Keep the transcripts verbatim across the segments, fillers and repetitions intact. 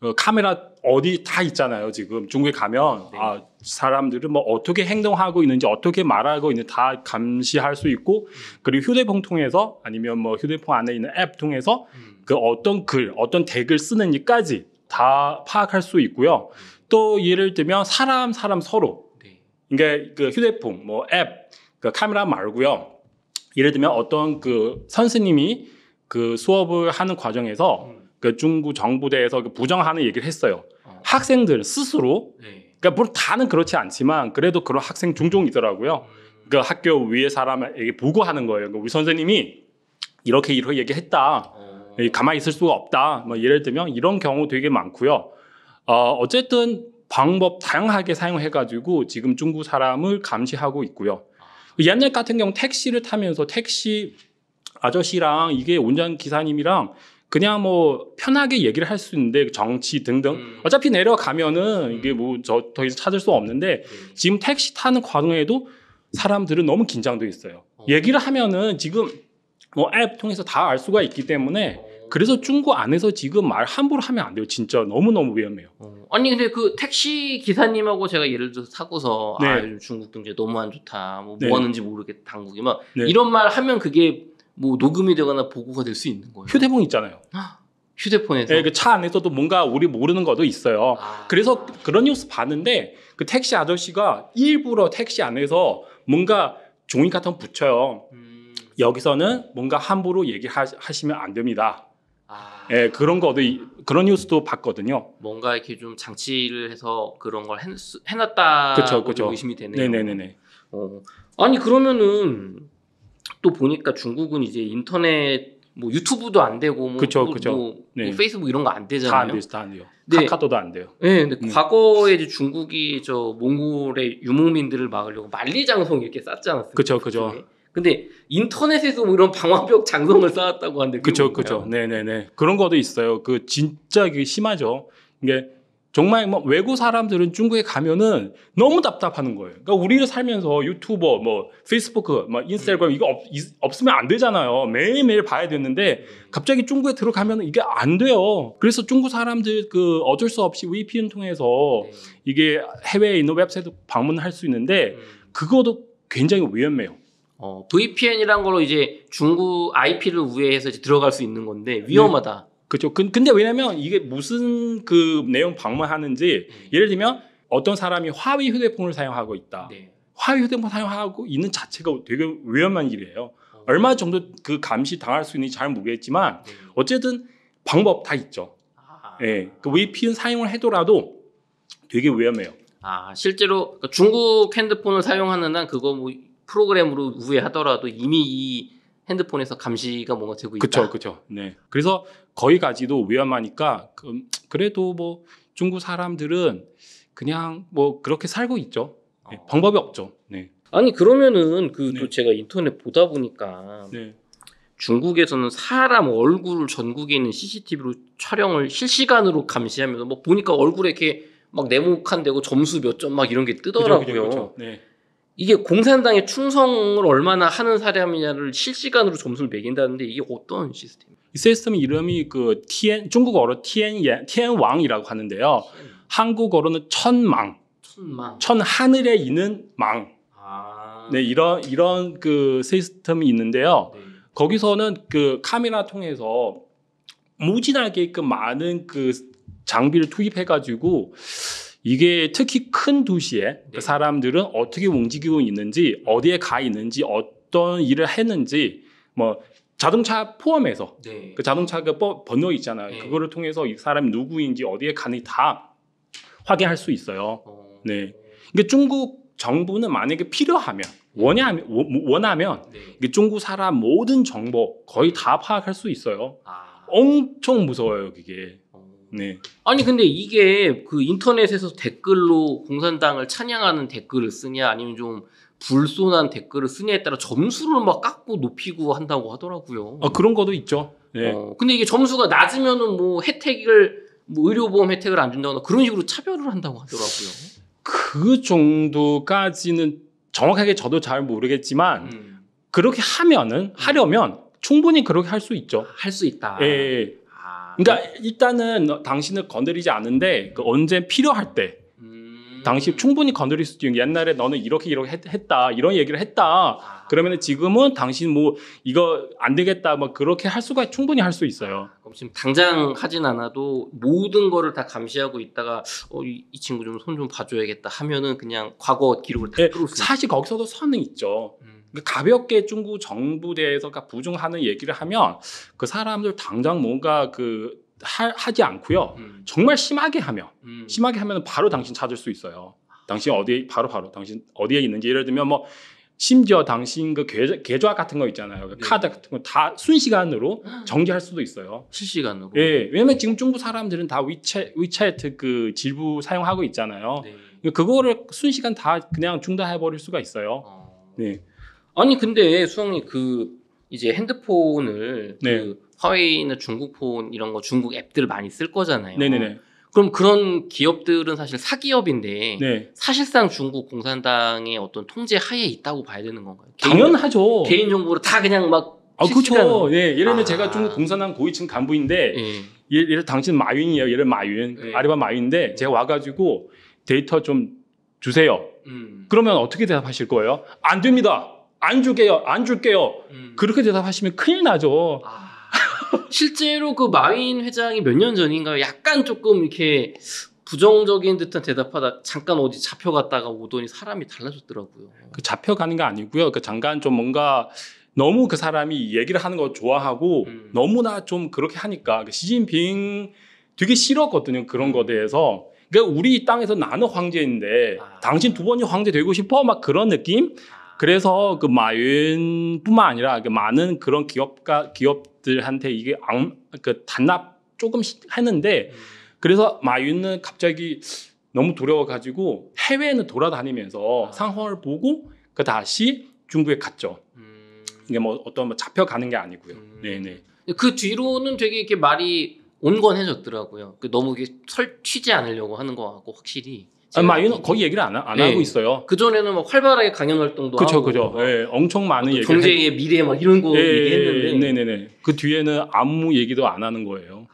어, 카메라 어디 다 있잖아요. 지금 중국에 가면 네. 아, 사람들은 뭐 어떻게 행동하고 있는지 어떻게 말하고 있는지 다 감시할 수 있고 음. 그리고 휴대폰 통해서 아니면 뭐 휴대폰 안에 있는 앱 통해서 음. 그 어떤 글, 어떤 댓글 쓰는지까지 다 파악할 수 있고요. 음. 또 예를 들면 사람 사람 서로 네. 그러니까 그 휴대폰, 뭐 앱, 그 카메라 말고요. 예를 들면 어떤 그 선생님이 그 수업을 하는 과정에서 음. 그 중국 정부대에서 부정하는 얘기를 했어요. 어. 학생들 스스로, 네. 그러니까 물론 다는 그렇지 않지만 그래도 그런 학생 종종 있더라고요. 음. 그 학교 위에 사람에게 보고하는 거예요. 우리 선생님이 이렇게 이렇게 얘기했다. 어. 가만히 있을 수가 없다. 뭐 예를 들면 이런 경우 되게 많고요. 어, 어쨌든 방법 다양하게 사용해가지고 지금 중국 사람을 감시하고 있고요. 어. 옛날 같은 경우 택시를 타면서 택시 아저씨랑 이게 운전 기사님이랑 그냥 뭐 편하게 얘기를 할 수 있는데 정치 등등 음. 어차피 내려가면은 이게 뭐 저 더 이상 찾을 수 없는데 음. 지금 택시 타는 과정에도 사람들은 너무 긴장돼 있어요. 어. 얘기를 하면은 지금 뭐 앱 통해서 다 알 수가 있기 때문에 어. 그래서 중국 안에서 지금 말 함부로 하면 안 돼요. 진짜 너무너무 위험해요. 어. 아니 근데 그 택시 기사님하고 제가 예를 들어서 타고서 네. 아 요즘 중국 경제 너무 안 좋다 뭐, 네. 뭐 하는지 모르겠다 당국이 막 네. 이런 말 하면 그게 뭐 녹음이 되거나 보고가 될 수 있는 거예요. 휴대폰 있잖아요. 휴대폰에서 네, 그 차 안에서도 뭔가 우리 모르는 것도 있어요. 아. 그래서 그런 뉴스 봤는데 그 택시 아저씨가 일부러 택시 안에서 뭔가 종이 같은 거 붙여요. 음. 여기서는 뭔가 함부로 얘기하시면 안 됩니다. 아. 네, 그런 것도 그런 뉴스도 봤거든요. 뭔가 이렇게 좀 장치를 해서 그런 걸 해놨다고 의심이 되네요. 네네네네. 어. 아니 그러면은. 또 보니까 중국은 이제 인터넷 뭐 유튜브도 안 되고 뭐, 그쵸, 뭐, 그쵸. 뭐, 네. 뭐 페이스북 이런 거 안 되잖아요. 다 안 돼요, 다 안 돼요. 네. 카카오도 안 돼요. 네, 근데 음. 과거에 이제 중국이 저 몽골의 유목민들을 막으려고 만리장성 이렇게 쌓지 않았어요. 그렇죠, 그렇죠. 근데 인터넷에서 뭐 이런 방화벽 장성을 쌓았다고 하는데 그렇죠, 그렇죠. 네, 네, 네. 그런 것도 있어요. 그 진짜 그 심하죠. 이게 정말 뭐 외국 사람들은 중국에 가면은 너무 답답하는 거예요. 그러니까 우리를 살면서 유튜버, 뭐 페이스북, 뭐 인스타그램 이거 없, 없으면 안 되잖아요. 매일매일 봐야 되는데 갑자기 중국에 들어가면 이게 안 돼요. 그래서 중국 사람들 그 어쩔 수 없이 브이피엔 통해서 이게 해외에 있는 웹사이트 방문할 수 있는데 그것도 굉장히 위험해요. 어, 브이피엔이란 걸로 이제 중국 아이피를 우회해서 이제 들어갈 수 있는 건데 위험하다. 네. 그렇죠. 근데 왜냐면 이게 무슨 그 내용 방문하는지 음. 예를 들면 어떤 사람이 화웨이 휴대폰을 사용하고 있다. 네. 화웨이 휴대폰 사용하고 있는 자체가 되게 위험한 일이에요. 어. 얼마 정도 그 감시 당할 수 있는지 잘 모르겠지만 네. 어쨌든 방법 다 있죠. 아. 예, 그 브이피엔 사용을 해도라도 되게 위험해요. 아 실제로 중국 핸드폰을 사용하는 한 그거 뭐 프로그램으로 우회하더라도 이미 이 핸드폰에서 감시가 뭔가 되고 있다. 그렇죠, 그렇죠. 네. 그래서 거기까지도 위험하니까 그, 그래도 뭐 중국 사람들은 그냥 뭐 그렇게 살고 있죠. 네, 어. 방법이 없죠. 네. 아니 그러면은 그 또 네. 제가 인터넷 보다 보니까 네. 중국에서는 사람 얼굴을 전국에 있는 씨씨티비로 촬영을 실시간으로 감시하면서 뭐 보니까 얼굴에 이렇게 막 네모칸 되고 점수 몇 점 막 이런 게 뜨더라고요. 그죠, 그죠, 그죠. 네. 이게 공산당에 충성을 얼마나 하는 사람이냐를 실시간으로 점수를 매긴다는데 이게 어떤 시스템이에요? 이 시스템 이름이 그 티엔, 중국어로 티엔양, 티엔왕이라고 하는데요. 티엔. 한국어로는 천망, 천망, 천 하늘에 있는 망. 아. 네, 이런 이런 그 시스템이 있는데요. 네. 거기서는 그 카메라 통해서 무진하게 그 많은 그 장비를 투입해가지고. 이게 특히 큰 도시에 네. 사람들은 어떻게 움직이고 있는지, 어디에 가 있는지, 어떤 일을 했는지, 뭐 자동차 포함해서 네. 그 자동차가 번호 있잖아요. 네. 그거를 통해서 이 사람이 누구인지 어디에 가는지 다 확인할 수 있어요. 어. 네. 그러니까 중국 정부는 만약에 필요하면, 원하면, 원하면 네. 중국 사람 모든 정보 거의 다 파악할 수 있어요. 아. 엄청 무서워요, 그게. 네. 아니 근데 이게 그 인터넷에서 댓글로 공산당을 찬양하는 댓글을 쓰냐 아니면 좀 불손한 댓글을 쓰냐에 따라 점수를 막 깎고 높이고 한다고 하더라고요. 아 그런 것도 있죠. 네. 어, 근데 이게 점수가 낮으면은 뭐 혜택을 뭐 의료보험 혜택을 안 준다거나 그런 식으로 차별을 한다고 하더라고요. 그 정도까지는 정확하게 저도 잘 모르겠지만 음. 그렇게 하면은 하려면 충분히 그렇게 할 수 있죠. 할 수 있다. 예. 아. 그러니까 일단은 당신을 건드리지 않은데 그 언제 필요할 때 음... 당신 충분히 건드릴 수도 있는, 옛날에 너는 이렇게 이렇게 했, 했다 이런 얘기를 했다 아... 그러면 지금은 당신 뭐 이거 안 되겠다 막 그렇게 할 수가 충분히 할 수 있어요. 그럼 지금 당장 하진 않아도 모든 거를 다 감시하고 있다가 어, 이, 이 친구 좀 손 좀 봐줘야겠다 하면은 그냥 과거 기록을 다 뚫을 수 있어요. 사실 거기서도 선은 있죠. 음. 가볍게 중국 정부대에서 부정하는 얘기를 하면 그 사람들 당장 뭔가 그 하, 하지 않고요. 음. 정말 심하게 하면 음. 심하게 하면 바로 당신 찾을 수 있어요. 당신 어디에 바로 바로 당신 어디에 있는지, 예를 들면 뭐 심지어 당신 그 계좌, 계좌 같은 거 있잖아요. 네. 카드 같은 거 다 순시간으로 정지할 수도 있어요. 실시간으로. 예, 왜냐면 지금 중국 사람들은 다 위챗 위챗 그 질부 사용하고 있잖아요. 네. 그거를 순시간 다 그냥 중단해 버릴 수가 있어요. 어. 네. 아니 근데 수영이 그 이제 핸드폰을 네. 그 화웨이나 중국 폰 이런 거 중국 앱들 많이 쓸 거잖아요. 네네네. 그럼 그런 기업들은 사실 사기업인데 네. 사실상 중국 공산당의 어떤 통제 하에 있다고 봐야 되는 건가요? 당연하죠. 개인 정보를 다 그냥 막 아 그렇죠. 예, 예를 들면 아. 제가 중국 공산당 고위층 간부인데 예. 예를, 예를 당신 마윈이에요. 예를 마윈 예. 아리바 마윈인데 제가 와가지고 데이터 좀 주세요. 음. 그러면 어떻게 대답하실 거예요? 안 됩니다. 안 줄게요, 안 줄게요. 음. 그렇게 대답하시면 큰일 나죠. 아, 실제로 그 마윈 회장이 몇 년 전인가요? 약간 조금 이렇게 부정적인 듯한 대답하다 잠깐 어디 잡혀갔다가 오더니 사람이 달라졌더라고요. 그 잡혀가는 게 아니고요. 그 잠깐 좀 뭔가 너무 그 사람이 얘기를 하는 거 좋아하고 음. 너무나 좀 그렇게 하니까 시진핑 되게 싫었거든요. 그런 거에 대해서. 그러니까 우리 땅에서 나는 황제인데 아. 당신 두 번이 황제 되고 싶어? 막 그런 느낌? 그래서 그 마윈뿐만 아니라 그 많은 그런 기업가 기업들한테 이게 안, 그 단납 조금씩 했는데 음. 그래서 마윈은 갑자기 너무 두려워가지고 해외는 돌아다니면서 아. 상황을 보고 그 다시 중국에 갔죠. 음. 이게 뭐 어떤 뭐 잡혀가는 게 아니고요. 음. 네네. 그 뒤로는 되게 이렇게 말이 온건해졌더라고요. 그 너무 이게 설 튀지 않으려고 하는 거 같고 확실히. 마윈은 거의 얘기를 안, 안 네. 하고 있어요. 그 전에는 막 활발하게 강연 활동도 그쵸, 하고, 그죠, 그죠. 예, 엄청 많은 얘기. 경제의 했... 미래 막 이런 거 예, 얘기했는데, 네네네. 그 뒤에는 아무 얘기도 안 하는 거예요.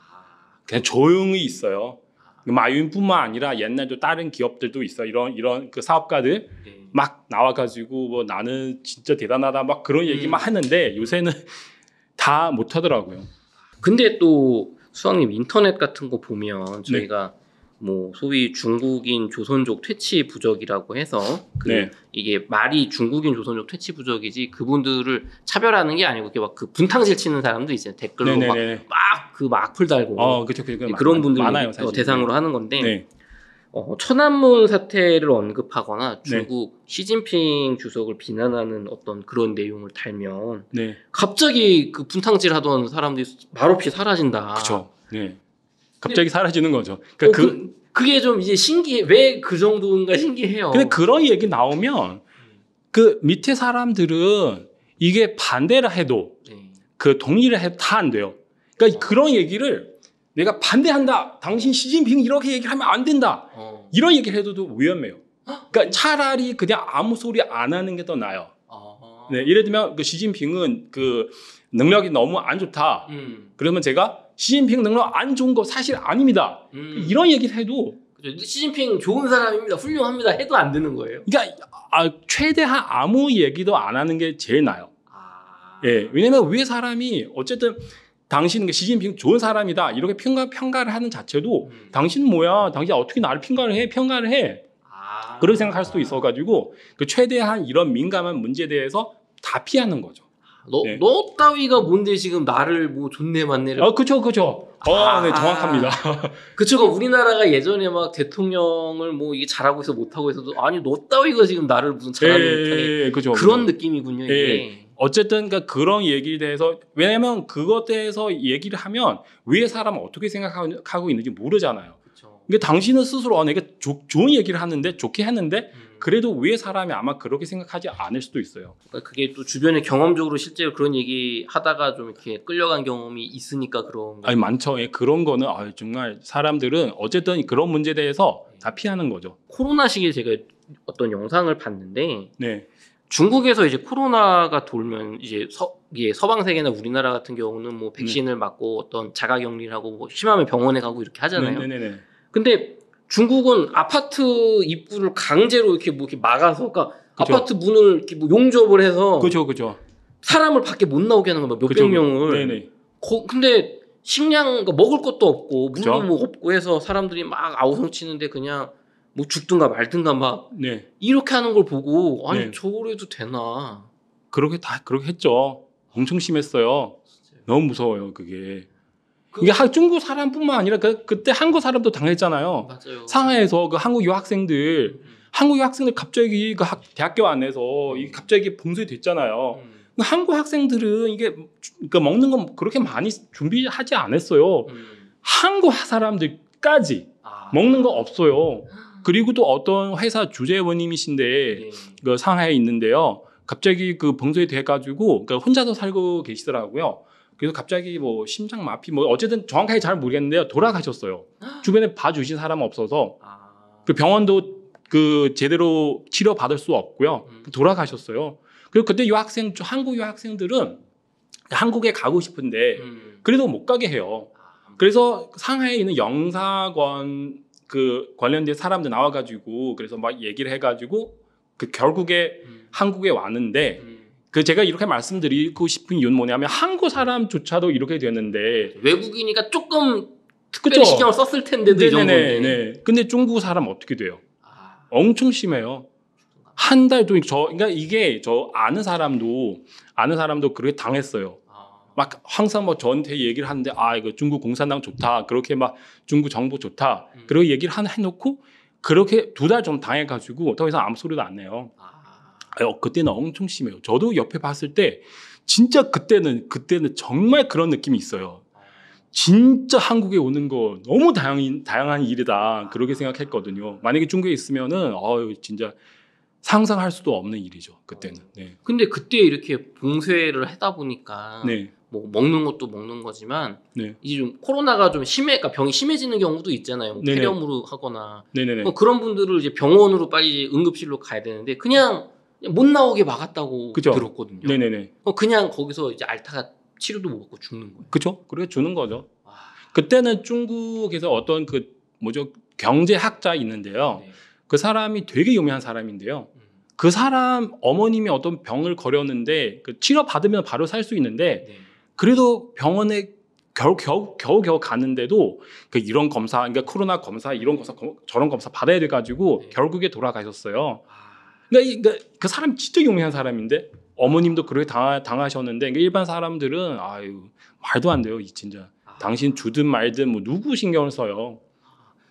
그냥 조용히 있어요. 마윈뿐만 아니라 옛날도 다른 기업들도 있어. 이런 이런 그 사업가들 네. 막 나와가지고 뭐 나는 진짜 대단하다 막 그런 얘기만 음. 하는데 요새는 다 못 하더라고요. 근데 또 수학님 인터넷 같은 거 보면 저희가 네. 뭐 소위 중국인 조선족 퇴치 부적이라고 해서 그 네. 이게 말이 중국인 조선족 퇴치 부적이지 그분들을 차별하는 게 아니고 이렇게 막 그 분탕질 치는 사람도 있어요. 댓글로 막 막 그 막 악플 달고 어, 그쵸, 그쵸, 그런 많, 분들 많아요, 대상으로 하는 건데 네. 어, 천안문 사태를 언급하거나 중국 네. 시진핑 주석을 비난하는 어떤 그런 내용을 달면 네. 갑자기 그 분탕질 하던 사람들이 말없이 사라진다. 그렇죠. 네. 갑자기 사라지는 거죠. 그러니까 어, 그, 그, 그게 좀 이제 신기해. 왜 그 정도인가 신기해요. 근데 그런 얘기 나오면 그 밑에 사람들은 이게 반대라 해도 네. 그 동의를 해도 다 안 돼요. 그러니까 어. 그런 얘기를 내가 반대한다. 당신 시진핑 이렇게 얘기를 하면 안 된다. 어. 이런 얘기를 해도 위험해요. 그러니까 차라리 그냥 아무 소리 안 하는 게 더 나아요. 어. 네, 예를 들면 그 시진핑은 그 능력이 너무 안 좋다. 음. 그러면 제가 시진핑 능력 안 좋은 거 사실 아닙니다. 음. 이런 얘기를 해도 그렇죠. 시진핑 좋은 사람입니다. 훌륭합니다. 해도 안 되는 거예요. 그러니까 아, 최대한 아무 얘기도 안 하는 게 제일 나아요. 아... 예, 왜냐면 위에 사람이 어쨌든 당신 시진핑 좋은 사람이다 이렇게 평가, 평가를 하는 자체도 음. 당신 뭐야? 당신 어떻게 나를 평가를 해? 평가를 해? 아... 그런 생각할 수도 있어가지고 그 최대한 이런 민감한 문제에 대해서 다 피하는 거죠. 너, 네. 너 따위가 뭔데 지금 나를 뭐 좋네 맞네를. 아, 그쵸, 그쵸. 아, 아 네, 정확합니다. 그쵸. 그러니까 우리나라가 예전에 막 대통령을 뭐 이게 잘하고 있어 못하고 있어도 아니, 너 따위가 지금 나를 무슨 잘하는 못하네. 그쵸. 그런 그쵸. 느낌이군요. 이게. 에이. 어쨌든 그러니까 그런 얘기에 대해서, 왜냐면 그것에 대해서 얘기를 하면 위에 사람은 어떻게 생각하고 있는지 모르잖아요. 그쵸. 그러니까 당신은 스스로 어, 내가 조, 좋은 얘기를 하는데, 좋게 했는데, 음. 그래도 위에 사람이 아마 그렇게 생각하지 않을 수도 있어요. 그러니까 그게 또 주변에 경험적으로 실제로 그런 얘기 하다가 좀 이렇게 끌려간 경험이 있으니까 그런 거. 아니 많죠. 예, 그런 거는 아, 정말 사람들은 어쨌든 그런 문제에 대해서 다 피하는 거죠. 코로나 시기에 제가 어떤 영상을 봤는데 네. 중국에서 이제 코로나가 돌면 이제 서, 예, 서방 세계나 우리나라 같은 경우는 뭐 백신을 네. 맞고 어떤 자가격리를 하고 뭐 심하면 병원에 가고 이렇게 하잖아요. 네, 네, 네, 네. 근데 중국은 아파트 입구를 강제로 이렇게 뭐 이렇게 막아서, 그러니까 그쵸. 아파트 문을 이렇게 뭐 용접을 해서 그죠, 그죠. 사람을 밖에 못 나오게 하는 거야, 몇백 명을. 네, 네. 거, 근데 식량 그러니까 먹을 것도 없고 물도 뭐 없고 해서 사람들이 막 아우성 치는데 그냥. 뭐 죽든가 말든가 막 네. 이렇게 하는 걸 보고 아니 네. 저래도 되나? 그렇게 다 그렇게 했죠. 엄청 심했어요. 진짜요? 너무 무서워요 그게. 그... 이게 중국 사람뿐만 아니라 그, 그때 한국 사람도 당했잖아요. 맞아요. 상하이에서 그 한국 유학생들, 음. 한국 유학생들 갑자기 그 학, 대학교 안에서 이 갑자기 봉쇄됐잖아요. 음. 한국 학생들은 이게 그러니까 먹는 건 그렇게 많이 준비하지 않았어요. 음. 한국 사람들까지 아. 먹는 거 없어요. 그리고 또 어떤 회사 주재원님이신데 네. 그 상하이에 있는데요. 갑자기 그 봉쇄돼가지고 그러니까 혼자서 살고 계시더라고요. 그래서 갑자기 뭐 심장 마비 뭐 어쨌든 정확하게 잘 모르겠는데요. 돌아가셨어요. 주변에 봐주신 사람 없어서 아... 그 병원도 그 제대로 치료 받을 수 없고요. 음. 돌아가셨어요. 그리고 그때 유학생 한국 유학생들은 한국에 가고 싶은데 음. 그래도 못 가게 해요. 그래서 상하이에 있는 영사관 그 관련된 사람들 나와가지고 그래서 막 얘기를 해가지고 그 결국에 음. 한국에 왔는데 음. 그 제가 이렇게 말씀드리고 싶은 이유는 뭐냐면 한국 사람조차도 이렇게 되는데 외국인이니까 조금 특별히 그쵸? 신경을 썼을 텐데도 이 정도네. 근데 중국 사람 어떻게 돼요? 아. 엄청 심해요. 한 달 동안 저 그러니까 이게 저 아는 사람도 아는 사람도 그렇게 당했어요. 막 항상 뭐 저한테 얘기를 하는데 아 이거 중국 공산당 좋다 그렇게 막 중국 정부 좋다 음. 그렇게 얘기를 한, 해놓고 그렇게 두 달 좀 당해가지고 더 이상 아무 소리도 안 내요. 아. 아유, 그때는 엄청 심해요. 저도 옆에 봤을 때 진짜 그때는 그때는 정말 그런 느낌이 있어요. 진짜 한국에 오는 거 너무 다양한, 다양한 일이다 그렇게 생각했거든요. 만약에 중국에 있으면은 아유 진짜 상상할 수도 없는 일이죠 그때는. 네. 근데 그때 이렇게 봉쇄를 하다 보니까 네. 뭐 먹는 것도 먹는 거지만 네. 이제 좀 코로나가 좀 심해, 그러니까 병이 심해지는 경우도 있잖아요. 뭐 폐렴으로 하거나 뭐 그런 분들을 이제 병원으로 빨리 응급실로 가야 되는데 그냥 못 나오게 막았다고 그쵸? 들었거든요. 네네네. 그냥 거기서 이제 알타가 치료도 못 받고 죽는 거예요. 그렇죠. 그렇게 죽는 거죠. 와. 그때는 중국에서 어떤 그 뭐죠 경제학자 있는데요. 네. 그 사람이 되게 유명한 사람인데요. 그 사람 어머님이 어떤 병을 걸렸는데 그 치료 받으면 바로 살 수 있는데. 네. 그래도 병원에 겨우 겨우 겨우, 겨우 가는데도 그 이런 검사, 그러니까 코로나 검사 이런 검사 저런 검사 받아야 돼가지고 네. 결국에 돌아가셨어요. 그러니까, 이, 그러니까 그 사람 진짜 유명한 사람인데 어머님도 그렇게 당하, 당하셨는데 그러니까 일반 사람들은 아유 말도 안 돼요, 이 진짜. 아. 당신 주든 말든 뭐 누구 신경을 써요.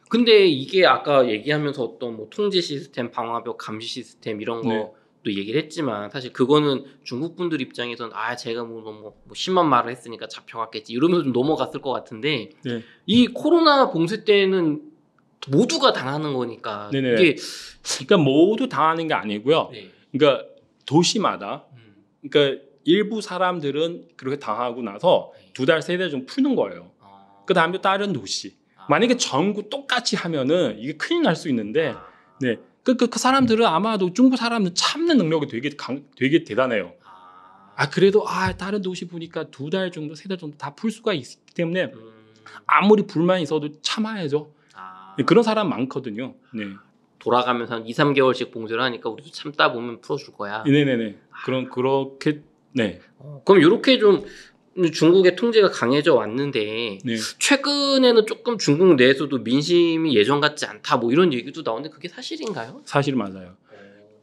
근데 이게 아까 얘기하면서 어떤 뭐 통제 시스템, 방화벽 감시 시스템 이런 거. 네. 또 얘기를 했지만 사실 그거는 중국 분들 입장에서는 아 제가 뭐 너무 뭐 심한 말을 했으니까 잡혀갔겠지 이러면서 좀 넘어갔을 것 같은데 네. 이 코로나 봉쇄 때는 모두가 당하는 거니까 네네. 이게 그러니까 모두 당하는 게 아니고요. 네. 그러니까 도시마다 음. 그러니까 일부 사람들은 그렇게 당하고 나서 네. 두 달 세 달 좀 푸는 거예요. 아. 그 다음에 다른 도시 아. 만약에 전국 똑같이 하면은 이게 큰일 날 수 있는데 아. 네. 그, 그, 그 사람들은 아마도 중국 사람들은 참는 능력이 되게 강, 되게 대단해요. 아, 그래도, 아, 다른 도시 보니까 두 달 정도, 세 달 정도 다 풀 수가 있기 때문에 아무리 불만이 있어도 참아야죠. 아. 그런 사람 많거든요. 네. 돌아가면서 한 이, 삼 개월씩 봉쇄를 하니까 우리도 참다 보면 풀어줄 거야. 네네네. 그럼, 그렇게, 네. 어, 그럼 요렇게 좀 중국의 통제가 강해져 왔는데 네. 최근에는 조금 중국 내에서도 민심이 예전 같지 않다 뭐 이런 얘기도 나오는데 그게 사실인가요? 사실 맞아요.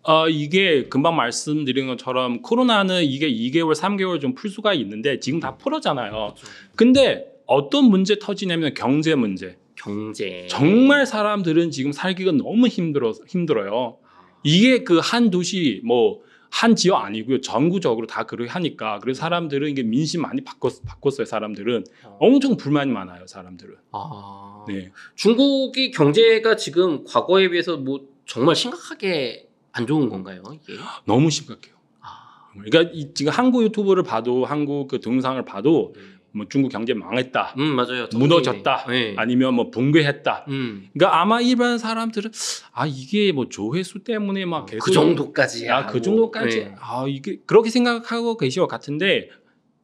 어, 이게 금방 말씀드린 것처럼 코로나는 이게 이 개월, 삼 개월 좀 풀 수가 있는데 지금 다 풀었잖아요. 그렇죠. 근데 어떤 문제 터지냐면 경제 문제. 경제. 정말 사람들은 지금 살기가 너무 힘들어, 힘들어요. 이게 그 한 도시 뭐 한 지역 아니고요. 전국적으로 다 그렇게 하니까. 그래서 사람들은 이게 민심 많이 바꿨, 바꿨어요. 사람들은. 아. 엄청 불만이 많아요. 사람들은. 아. 네. 중국이 경제가 지금 과거에 비해서 뭐 정말 심각하게 안 좋은 건가요? 이게? 너무 심각해요. 아. 그러니까 이, 지금 한국 유튜브를 봐도 한국 그 동영상을 봐도 네. 뭐 중국 경제 망했다, 음, 맞아요. 무너졌다, 네. 아니면 뭐 붕괴했다. 음. 그러니까 아마 일반 사람들은 아 이게 뭐 조회수 때문에 막 계속 그 정도까지, 아 그 정도까지, 네. 아 이게 그렇게 생각하고 계신 것 같은데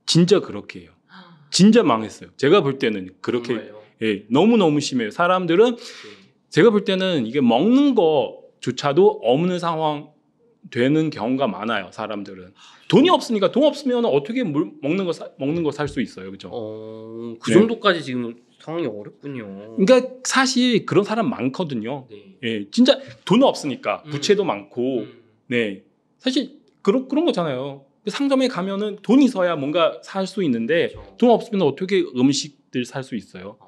진짜 그렇게요. 진짜 망했어요. 제가 볼 때는 그렇게 예, 너무 너무 심해요. 사람들은 제가 볼 때는 이게 먹는 거조차도 없는 상황. 되는 경우가 많아요. 사람들은 돈이 없으니까 돈 없으면 어떻게 물, 먹는 거 사, 먹는 거 살 수 있어요, 그죠? 어, 그 정도까지 네. 지금 상황이 어렵군요. 그러니까 사실 그런 사람 많거든요. 네. 예, 진짜 돈 없으니까 음. 부채도 많고, 음. 네, 사실 그런 그런 거잖아요. 상점에 가면은 돈이 있어야 뭔가 살 수 있는데 그렇죠. 돈 없으면 어떻게 음식들 살 수 있어요?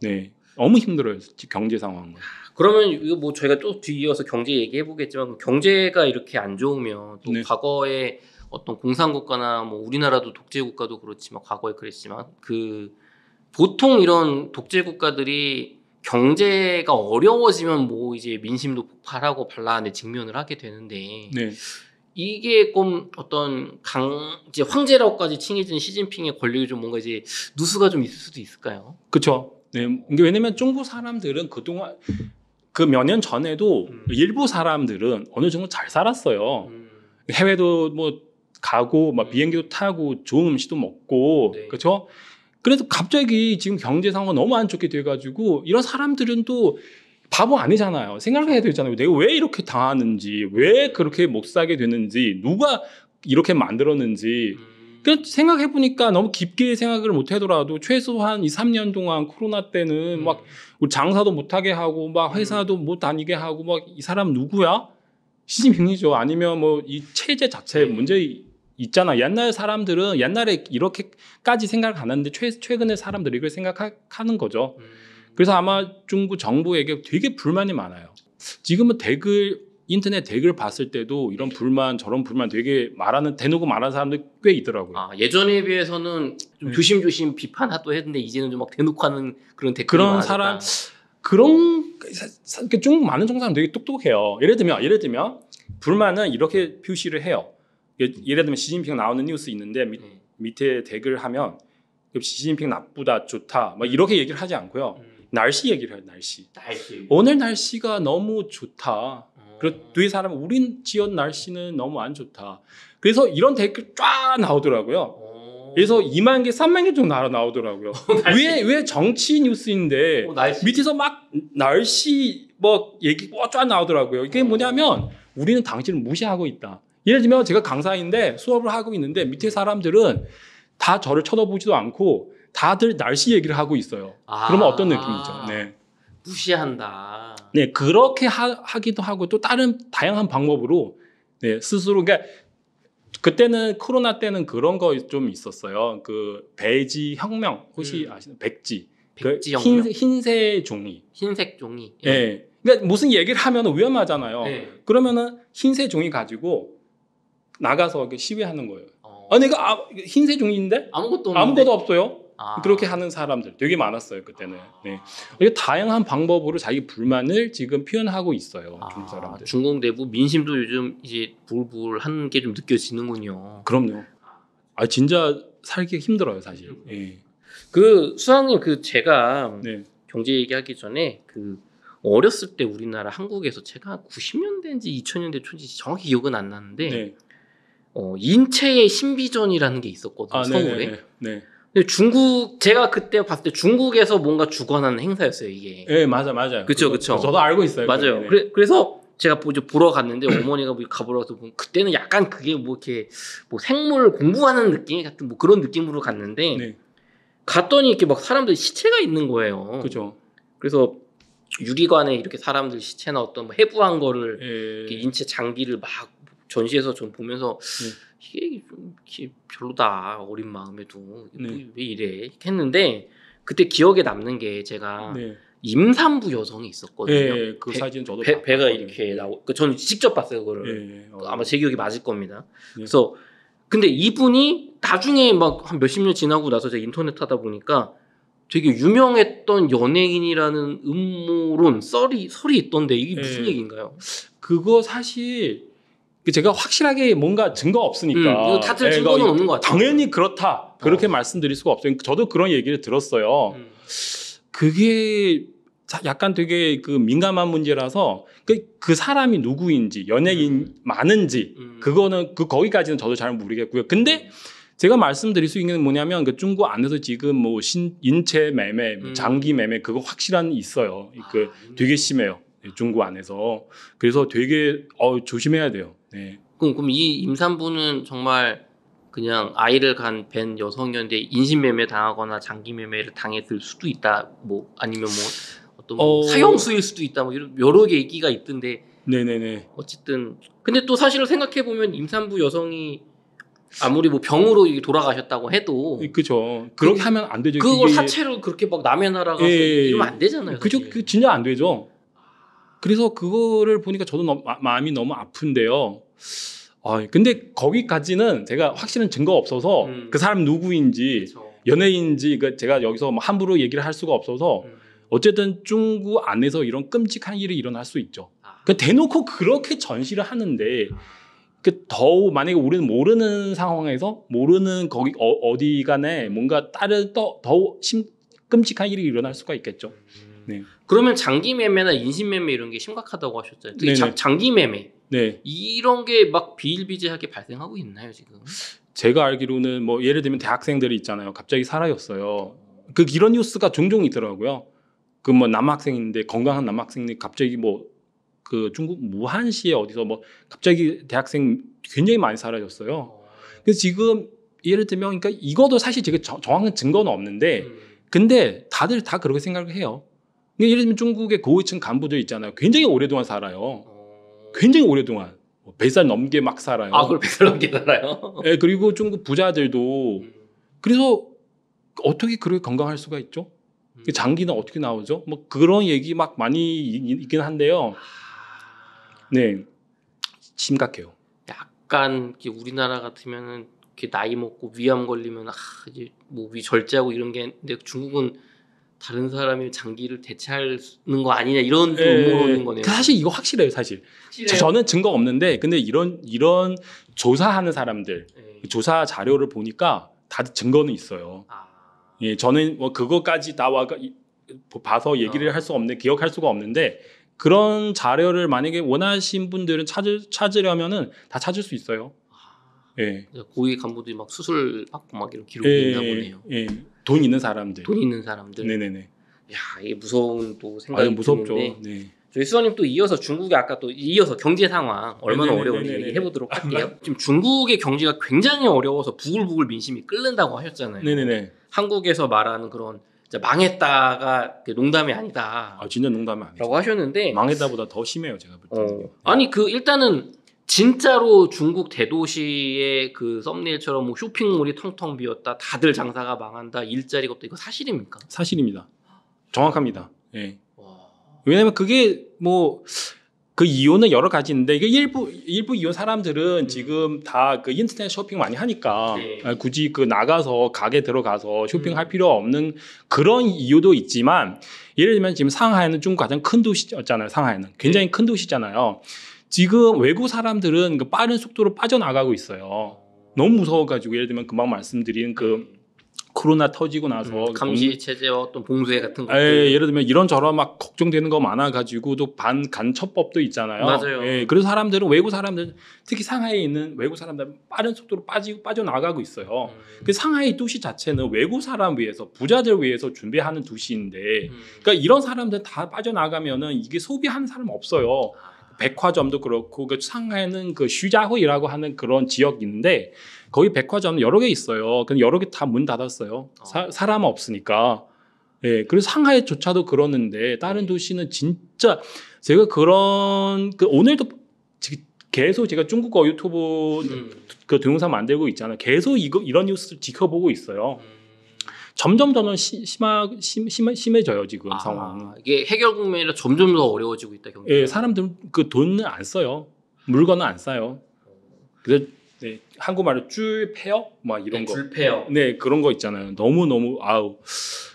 네, 너무 힘들어요. 경제 상황은. 그러면 이거 뭐 저희가 또 뒤이어서 경제 얘기해 보겠지만 경제가 이렇게 안 좋으면 또 네. 과거에 어떤 공산국가나 뭐 우리나라도 독재국가도 그렇지만 과거에 그랬지만 그 보통 이런 독재국가들이 경제가 어려워지면 뭐 이제 민심도 폭발하고 반란에 직면을 하게 되는데 네. 이게 꼭 어떤 강 이제 황제라고까지 칭해진 시진핑의 권력이 좀 뭔가 이제 누수가 좀 있을 수도 있을까요? 그렇죠. 네, 왜냐면 중국 사람들은 그동안 그 몇 년 전에도 음. 일부 사람들은 어느 정도 잘 살았어요. 음. 해외도 뭐 가고 막 비행기도 타고 좋은 음식도 먹고 네. 그렇죠? 그래서 갑자기 지금 경제 상황 너무 안 좋게 돼가지고 이런 사람들은 또 바보 아니잖아요. 생각해야 되잖아요. 내가 왜 이렇게 당하는지, 왜 그렇게 못 사게 되는지, 누가 이렇게 만들었는지. 음. 생각해보니까 너무 깊게 생각을 못하더라도 최소한 이, 삼 년 동안 코로나 때는 음. 막 장사도 못하게 하고 막 회사도 음. 못 다니게 하고 막 이 사람 누구야? 시진핑이죠. 아니면 뭐 이 체제 자체에 네. 문제 있잖아. 옛날 사람들은 옛날에 이렇게까지 생각 안 하는데 최, 최근에 사람들이 이걸 생각하는 거죠. 음. 그래서 아마 중국 정부에게 되게 불만이 많아요. 지금은 댓글 인터넷 댓글 봤을 때도 이런 불만 저런 불만 되게 말하는 대놓고 말하는 사람들 꽤 있더라고요. 아, 예전에 비해서는 좀 조심조심 비판하도 했는데 이제는 좀 막 대놓고 하는 그런 댓글 그런 많았다. 사람 그런 좀 많은 정상 되게 똑똑해요. 예를 들면 예를 들면 불만은 이렇게 표시를 해요. 예를 들면 시진핑 나오는 뉴스 있는데 밑, 음. 밑에 댓글 하면 시진핑 나쁘다 좋다 막 이렇게 얘기를 하지 않고요. 음. 날씨 얘기를 해요. 날씨. 날씨. 오늘 날씨가 너무 좋다. 그래서 뒤에 사람은 우린 지역 날씨는 너무 안 좋다. 그래서 이런 댓글 쫙 나오더라고요. 그래서 이만 개, 삼만 개 정도 나오더라고요. 왜, 왜 정치 뉴스인데 오, 밑에서 막 날씨 뭐 얘기 쫙 나오더라고요. 이게 뭐냐면 우리는 당신을 무시하고 있다. 예를 들면 제가 강사인데 수업을 하고 있는데 밑에 사람들은 다 저를 쳐다보지도 않고 다들 날씨 얘기를 하고 있어요. 아. 그러면 어떤 느낌이죠? 네. 무시한다. 네, 그렇게 하, 하기도 하고 또 다른 다양한 방법으로 네, 스스로 그러니까 그때는 코로나 때는 그런 거 좀 있었어요. 그 베이지 혁명 혹시 음. 아시나요? 백지. 백지 그 혁명. 흰, 흰색 종이. 흰색 종이. 예. 네. 그러니까 무슨 얘기를 하면 위험하잖아요. 네. 그러면은 흰색 종이 가지고 나가서 시위하는 거예요. 어. 아니 이거 아, 흰색 종이인데 아무것도 없는데? 아무것도 없어요. 아. 그렇게 하는 사람들 되게 많았어요 그때는. 아. 네. 그러니까 다양한 방법으로 자기 불만을 지금 표현하고 있어요. 아. 중국 사람들. 중국 내부 민심도 요즘 이제 불불한 게 좀 느껴지는군요. 그럼요. 아 진짜 살기 힘들어요 사실. 음. 네. 그 수학님 그 제가 네. 경제 얘기하기 전에 그 어렸을 때 우리나라 한국에서 제가 구십 년대인지 이천 년대 초인지 정확히 기억은 안 나는데 네. 어, 인체의 신비전이라는 게 있었거든요. 아, 서울에. 네네네. 네. 근데 중국 제가 그때 봤을 때 중국에서 뭔가 주관하는 행사였어요 이게. 예, 네, 맞아 맞아요. 그렇죠 그렇죠. 저도 알고 있어요. 맞아요. 그래, 네. 그래서 제가 보죠 보러 갔는데 어머니가 뭐 가보라고 해서 그때는 약간 그게 뭐 이렇게 뭐 생물 공부하는 느낌 같은 뭐 그런 느낌으로 갔는데 네. 갔더니 이렇게 막 사람들 시체가 있는 거예요. 그렇죠. 그래서 유리관에 이렇게 사람들 시체나 어떤 뭐 해부한 거를 예. 이렇게 인체 장비를 막 전시해서 좀 보면서. 네. 이게 좀 별로다 어린 마음에도 네. 왜 이래 했는데 그때 기억에 남는 게 제가 네. 임산부 여성이 있었거든요. 네, 그 배, 사진 저도 배, 배가 이렇게 나오. 그 저는 직접 봤어요 그거를. 네, 어. 아마 제 기억이 맞을 겁니다. 네. 그래서 근데 이분이 나중에 막 한 몇십 년 지나고 나서 제가 인터넷 하다 보니까 되게 유명했던 연예인이라는 음모론 썰이 썰이 있던데 이게 무슨 네. 얘기인가요? 그거 사실. 제가 확실하게 뭔가 증거 없으니까 음, 다툴 증거는 그러니까 없는 것 같아요. 당연히 그렇다 그렇게 어. 말씀드릴 수가 없어요. 저도 그런 얘기를 들었어요. 음. 그게 약간 되게 그 민감한 문제라서 그, 그 사람이 누구인지 연예인 음. 많은지 음. 그거는 그 거기까지는 저도 잘 모르겠고요. 근데 제가 말씀드릴 수 있는 게 뭐냐면 그 중국 안에서 지금 뭐 신, 인체 매매, 음. 장기 매매 그거 확실한 있어요. 그 아, 되게 심해요. 중국 안에서. 그래서 되게 어, 조심해야 돼요. 네. 그럼, 그럼 이 임산부는 정말 그냥 아이를 간 밴 여성이었는데 인신매매 당하거나 장기 매매를 당했을 수도 있다. 뭐 아니면 뭐 어떤 뭐 어... 사형수일 수도 있다. 뭐 이런 여러 개 얘기가 있던데. 네네네. 어쨌든 근데 또 사실을 생각해 보면 임산부 여성이 아무리 뭐 병으로 돌아가셨다고 해도 그죠. 그렇게 그, 하면 안 되죠. 그걸 사체로 그렇게 막 남의 나라 가서 예, 이러면 안 되잖아요. 그죠. 그 진짜 안 되죠. 그래서 그거를 보니까 저도 너무, 마음이 너무 아픈데요. 아, 근데 거기까지는 제가 확실한 증거가 없어서 음. 그 사람 누구인지 그쵸. 연예인인지 그 제가 여기서 뭐 함부로 얘기를 할 수가 없어서 음. 어쨌든 중국 안에서 이런 끔찍한 일이 일어날 수 있죠. 아. 그러니까 대놓고 그렇게 전시를 하는데 그 더욱 만약에 우리는 모르는 상황에서 모르는 거기 어, 어디 간에 뭔가 다른 더, 더욱 심, 끔찍한 일이 일어날 수가 있겠죠. 음. 네. 그러면 장기 매매나 인신 매매 이런 게 심각하다고 하셨잖아요. 특히 자, 장기 매매 네. 이런 게 막 비일비재하게 발생하고 있나요 지금? 제가 알기로는 뭐 예를 들면 대학생들이 있잖아요. 갑자기 사라졌어요. 그 이런 뉴스가 종종 있더라고요. 그 뭐 남학생인데 건강한 남학생이 갑자기 뭐 그 중국 무한시에 어디서 뭐 갑자기 대학생 굉장히 많이 사라졌어요. 그래서 지금 예를 들면 그러니까 이것도 사실 제가 정확한 증거는 없는데 음. 근데 다들 다 그렇게 생각을 해요. 그러니까 예를 들면 중국의 고위층 간부들 있잖아요. 굉장히 오랫동안 살아요. 굉장히 오랫동안 백 살 넘게 막 살아요. 아, 그걸 백 살 넘게 살아요? 네, 그리고 중국 부자들도 음. 그래서 어떻게 그렇게 건강할 수가 있죠? 음. 장기는 어떻게 나오죠? 뭐 그런 얘기 막 많이 있긴 한데요. 네, 심각해요. 약간 우리나라 같으면은 이렇게 나이 먹고 위암 걸리면 아 이제 뭐 위 절제하고 이런 게 근데 중국은 다른 사람이 장기를 대체하는 거 아니냐 이런 음모론인 거네요. 사실 이거 확실해요, 사실. 확실해요? 저는 증거 없는데 근데 이런 이런 조사하는 사람들 에이. 조사 자료를 보니까 다 증거는 있어요. 아. 예, 저는 뭐 그거까지 다 와 봐서 얘기를 아. 할 수 없는데 기억할 수가 없는데. 그런 자료를 만약에 원하신 분들은 찾을, 찾으려면은 다 찾을 수 있어요. 예. 고위 간부들이 막 수술 받고 막 이런 기록이 예, 있나 보네요. 예. 돈 있는 사람들. 돈 있는 사람들. 네네네. 야, 이게 무서운 또 생각이 드는데. 네. 저희 수원님 또 이어서 중국의 아까 또 이어서 경제 상황 얼마나 네네네, 어려운지 네네네. 얘기해보도록 할게요. 지금 중국의 경제가 굉장히 어려워서 부글부글 민심이 끓는다고 하셨잖아요. 네네네. 한국에서 말하는 그런. 자, 망했다가 농담이 아니다. 아, 진짜 농담이 아니죠. 라고 하셨는데 망했다보다 더 심해요, 제가 볼 때는. 어, 아니 그 일단은 진짜로 중국 대도시의 그 썸네일처럼 뭐 쇼핑몰이 텅텅 비었다, 다들 장사가 망한다, 일자리가 없다 이거 사실입니까? 사실입니다. 정확합니다. 예. 와... 왜냐면 그게 뭐 그 이유는 여러 가지인데 이게 일부 일부 이혼 사람들은 음. 지금 다 그 인터넷 쇼핑 많이 하니까 네. 아, 굳이 그 나가서 가게 들어가서 쇼핑할 음. 필요 없는 그런 이유도 있지만 예를 들면 지금 상하이는 중국 가장 큰 도시였잖아요. 상하이는 굉장히 네. 큰 도시잖아요. 지금 외국 사람들은 그 빠른 속도로 빠져나가고 있어요. 너무 무서워가지고 예를 들면 금방 말씀드린 그 코로나 터지고 나서 음, 감시 체제와 어떤 봉쇄 같은 거 예를 들면 이런저런 막 걱정되는 거 많아가지고 또 반간첩법도 있잖아요. 맞아요. 예, 그래서 사람들은 외국 사람들 특히 상하이에 있는 외국 사람들은 빠른 속도로 빠지고 빠져나가고 있어요. 음. 그 상하이 도시 자체는 외국 사람 위해서 부자들 위해서 준비하는 도시인데 음. 그러니까 이런 사람들 다 빠져나가면은 이게 소비하는 사람 없어요. 백화점도 그렇고 그 상하이는 그 슈자호이라고 하는 그런 지역이 있는데 거기 백화점 여러 개 있어요. 근데 여러 개 다 문 닫았어요. 어. 사, 사람 없으니까. 예, 그래서 상하이조차도 그러는데 다른 도시는 진짜 제가 그런 그 오늘도 계속 제가 중국어 유튜브 음. 그 동영상 만들고 있잖아요. 계속 이거 이런 뉴스를 지켜보고 있어요. 음. 점점 더는 심하, 심, 심, 심해져요 지금 아, 상황. 이게 해결 국면이라 점점 더 어려워지고 있다 경제. 예, 사람들은 그 돈은 안 써요. 물건은 안 사요. 그래서 네, 한국말로 줄폐업 막 이런 네, 거. 줄폐업. 네, 그런 거 있잖아요. 너무 너무 아우.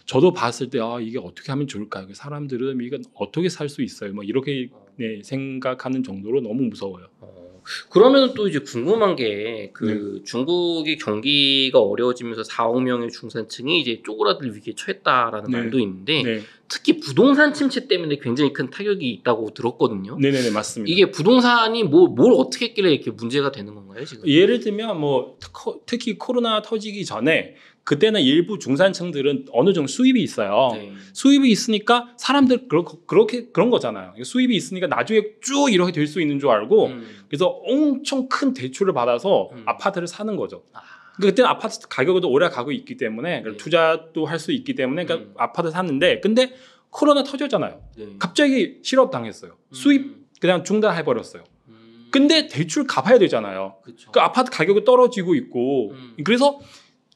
저도 봤을 때 아 이게 어떻게 하면 좋을까요? 사람들은 이건 어떻게 살 수 있어요? 막 이렇게 네, 생각하는 정도로 너무 무서워요. 어, 그러면 또 이제 궁금한 게 그 네. 중국이 경기가 어려워지면서 사억 명의 중산층이 이제 쪼그라들 위기에 처했다라는 네. 말도 있는데 네. 특히 부동산 침체 때문에 굉장히 큰 타격이 있다고 들었거든요. 네네네 맞습니다. 이게 부동산이 뭐, 뭘 어떻게 했길래 이렇게 문제가 되는 건가요 지금? 예를 들면 뭐 특히 코로나 터지기 전에 그때는 일부 중산층들은 어느 정도 수입이 있어요. 네. 수입이 있으니까 사람들 그러, 그렇게 그런 거잖아요. 수입이 있으니까 나중에 쭉 이렇게 될 수 있는 줄 알고 음. 그래서 엄청 큰 대출을 받아서 음. 아파트를 사는 거죠. 아. 그때는 아파트 가격도 올라가고 있기 때문에 네. 투자도 할 수 있기 때문에 그러니까 음. 아파트 샀는데 근데 코로나 터졌잖아요. 네. 갑자기 실업당했어요. 음. 수입 그냥 중단해버렸어요. 음. 근데 대출 갚아야 되잖아요. 그쵸. 그 아파트 가격이 떨어지고 있고 음. 그래서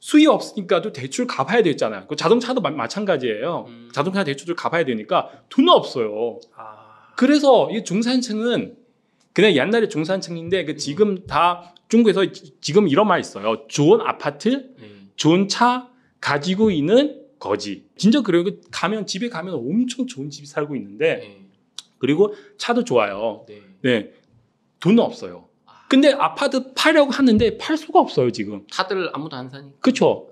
수입 없으니까 또 대출 갚아야 되잖아요. 그 자동차도 마, 마찬가지예요. 음. 자동차 대출을 갚아야 되니까 돈 없어요. 아. 그래서 이 중산층은 그냥 옛날에 중산층인데 그 지금 음. 다 중국에서 지금 이런 말 있어요. 좋은 아파트, 음. 좋은 차 가지고 있는 거지. 진짜 그리고 가면 집에 가면 엄청 좋은 집 살고 있는데 음. 그리고 차도 좋아요. 네, 네. 돈 없어요. 근데 아파트 팔려고 하는데 팔 수가 없어요 지금. 다들 아무도 안 사니까. 그렇죠.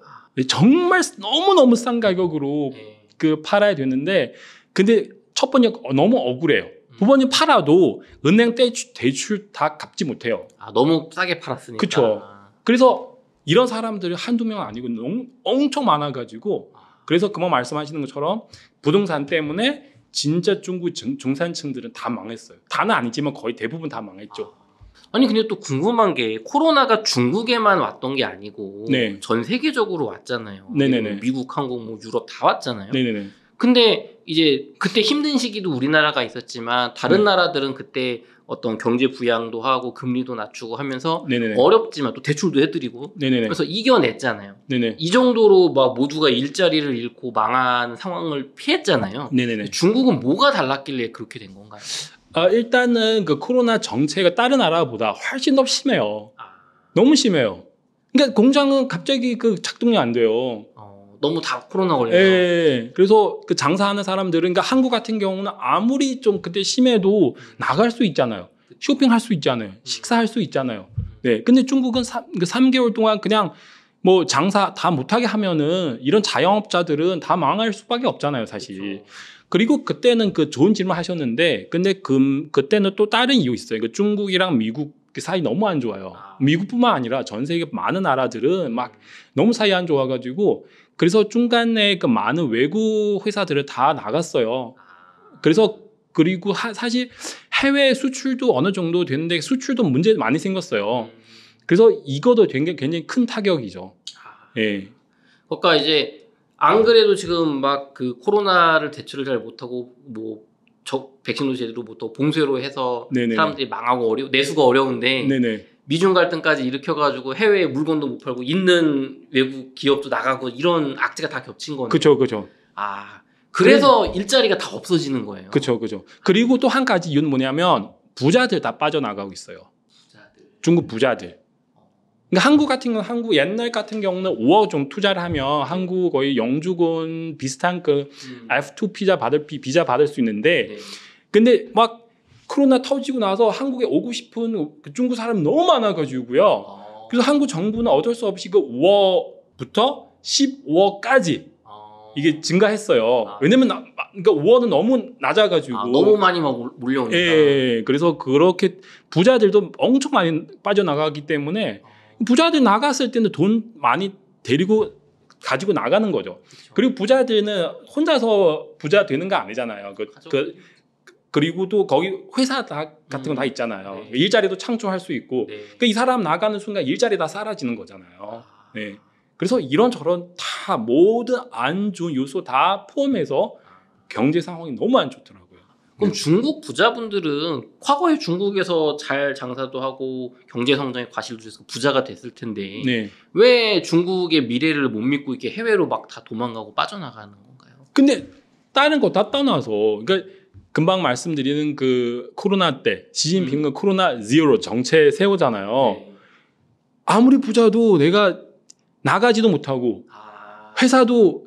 정말 너무너무 싼 가격으로 네. 그 팔아야 되는데 근데 첫 번째 너무 억울해요. 음. 두 번째 팔아도 은행 대출, 대출 다 갚지 못해요. 아 너무 싸게 팔았으니까. 그렇죠. 그래서 이런 사람들이 한두 명 아니고 너무, 엄청 많아가지고 그래서 그만 말씀하시는 것처럼 부동산 때문에 진짜 중국 중, 중산층들은 다 망했어요. 다는 아니지만 거의 대부분 다 망했죠. 아. 아니 근데 또 궁금한 게 코로나가 중국에만 왔던 게 아니고 네. 전 세계적으로 왔잖아요. 네네네. 미국, 한국, 뭐 유럽 다 왔잖아요. 네네네. 근데 이제 그때 힘든 시기도 우리나라가 있었지만 다른 네. 나라들은 그때 어떤 경제 부양도 하고 금리도 낮추고 하면서 네네네. 어렵지만 또 대출도 해드리고 네네네. 그래서 이겨냈잖아요. 네네. 이 정도로 막 모두가 일자리를 잃고 망한 상황을 피했잖아요. 네네네. 중국은 뭐가 달랐길래 그렇게 된 건가요? 어, 일단은 그 코로나 정체가 다른 나라보다 훨씬 더 심해요. 아. 너무 심해요. 그러니까 공장은 갑자기 그 작동이 안 돼요. 어, 너무 다 코로나 걸려요. 예. 그래서 그 장사하는 사람들은 그러니까 한국 같은 경우는 아무리 좀 그때 심해도 나갈 수 있잖아요. 쇼핑할 수 있잖아요. 식사할 수 있잖아요. 네. 근데 중국은 삼, 그 삼 개월 동안 그냥 뭐 장사 다 못하게 하면은 이런 자영업자들은 다 망할 수밖에 없잖아요, 사실. 그렇죠. 그리고 그때는 그 좋은 질문 하셨는데, 근데 그 그때는 또 다른 이유 있어요. 그 중국이랑 미국 사이 너무 안 좋아요. 아. 미국뿐만 아니라 전 세계 많은 나라들은 막 너무 사이 안 좋아가지고 그래서 중간에 그 많은 외국 회사들을 다 나갔어요. 그래서 그리고 하, 사실 해외 수출도 어느 정도 되는데 수출도 문제 많이 생겼어요. 음. 그래서 이것도 굉장히, 굉장히 큰 타격이죠. 아, 예. 그러니까 이제 안 그래도 지금 막 그 코로나를 대처를 잘 못하고 뭐 저, 백신도 제대로 못하고 봉쇄로 해서 네네네. 사람들이 망하고 어려 내수가 어려운데 네네. 미중 갈등까지 일으켜가지고 해외에 물건도 못 팔고 있는 외국 기업도 나가고 이런 악재가 다 겹친 거네요. 그렇죠, 그렇죠. 아 그래서 그래. 일자리가 다 없어지는 거예요. 그렇죠, 그렇죠. 그리고 또 한 가지 이유는 뭐냐면 부자들 다 빠져나가고 있어요. 부자들. 중국 부자들. 그러니까 한국 같은 경우, 한국 옛날 같은 경우는 오억 정도 투자를 하면 한국 거의 영주권 비슷한 그 음. 에프 투 비자 받을, 비자 받을 수 있는데, 네. 근데 막 코로나 터지고 나서 한국에 오고 싶은 중국 사람 너무 많아가지고요. 어. 그래서 한국 정부는 어쩔 수 없이 그 오억부터 십오억까지 어. 이게 증가했어요. 아. 왜냐면, 나, 그러니까 오억은 너무 낮아가지고. 아, 너무 많이 막 몰려오니까. 예, 그래서 그렇게 부자들도 엄청 많이 빠져나가기 때문에 어. 부자들 나갔을 때는 돈 많이 데리고 가지고 나가는 거죠. 그렇죠. 그리고 부자들은 혼자서 부자 되는 거 아니잖아요. 그, 그, 그리고 또 거기 회사 다, 같은 건 다 음. 있잖아요. 네. 일자리도 창조할 수 있고 네. 그러니까 이 사람 나가는 순간 일자리 다 사라지는 거잖아요. 아. 네. 그래서 이런저런 다 모든 안 좋은 요소 다 포함해서 경제 상황이 너무 안 좋더라고요. 그럼 네. 중국 부자분들은 과거에 중국에서 잘 장사도 하고 경제 성장에 과실도 있어서 부자가 됐을 텐데 네. 왜 중국의 미래를 못 믿고 이렇게 해외로 막 다 도망가고 빠져나가는 건가요? 근데 다른 거 다 떠나서 그러니까 금방 말씀드리는 그 코로나 때 시진핑은 음. 코로나 제로 정책 세우잖아요. 네. 아무리 부자도 내가 나가지도 못하고 아. 회사도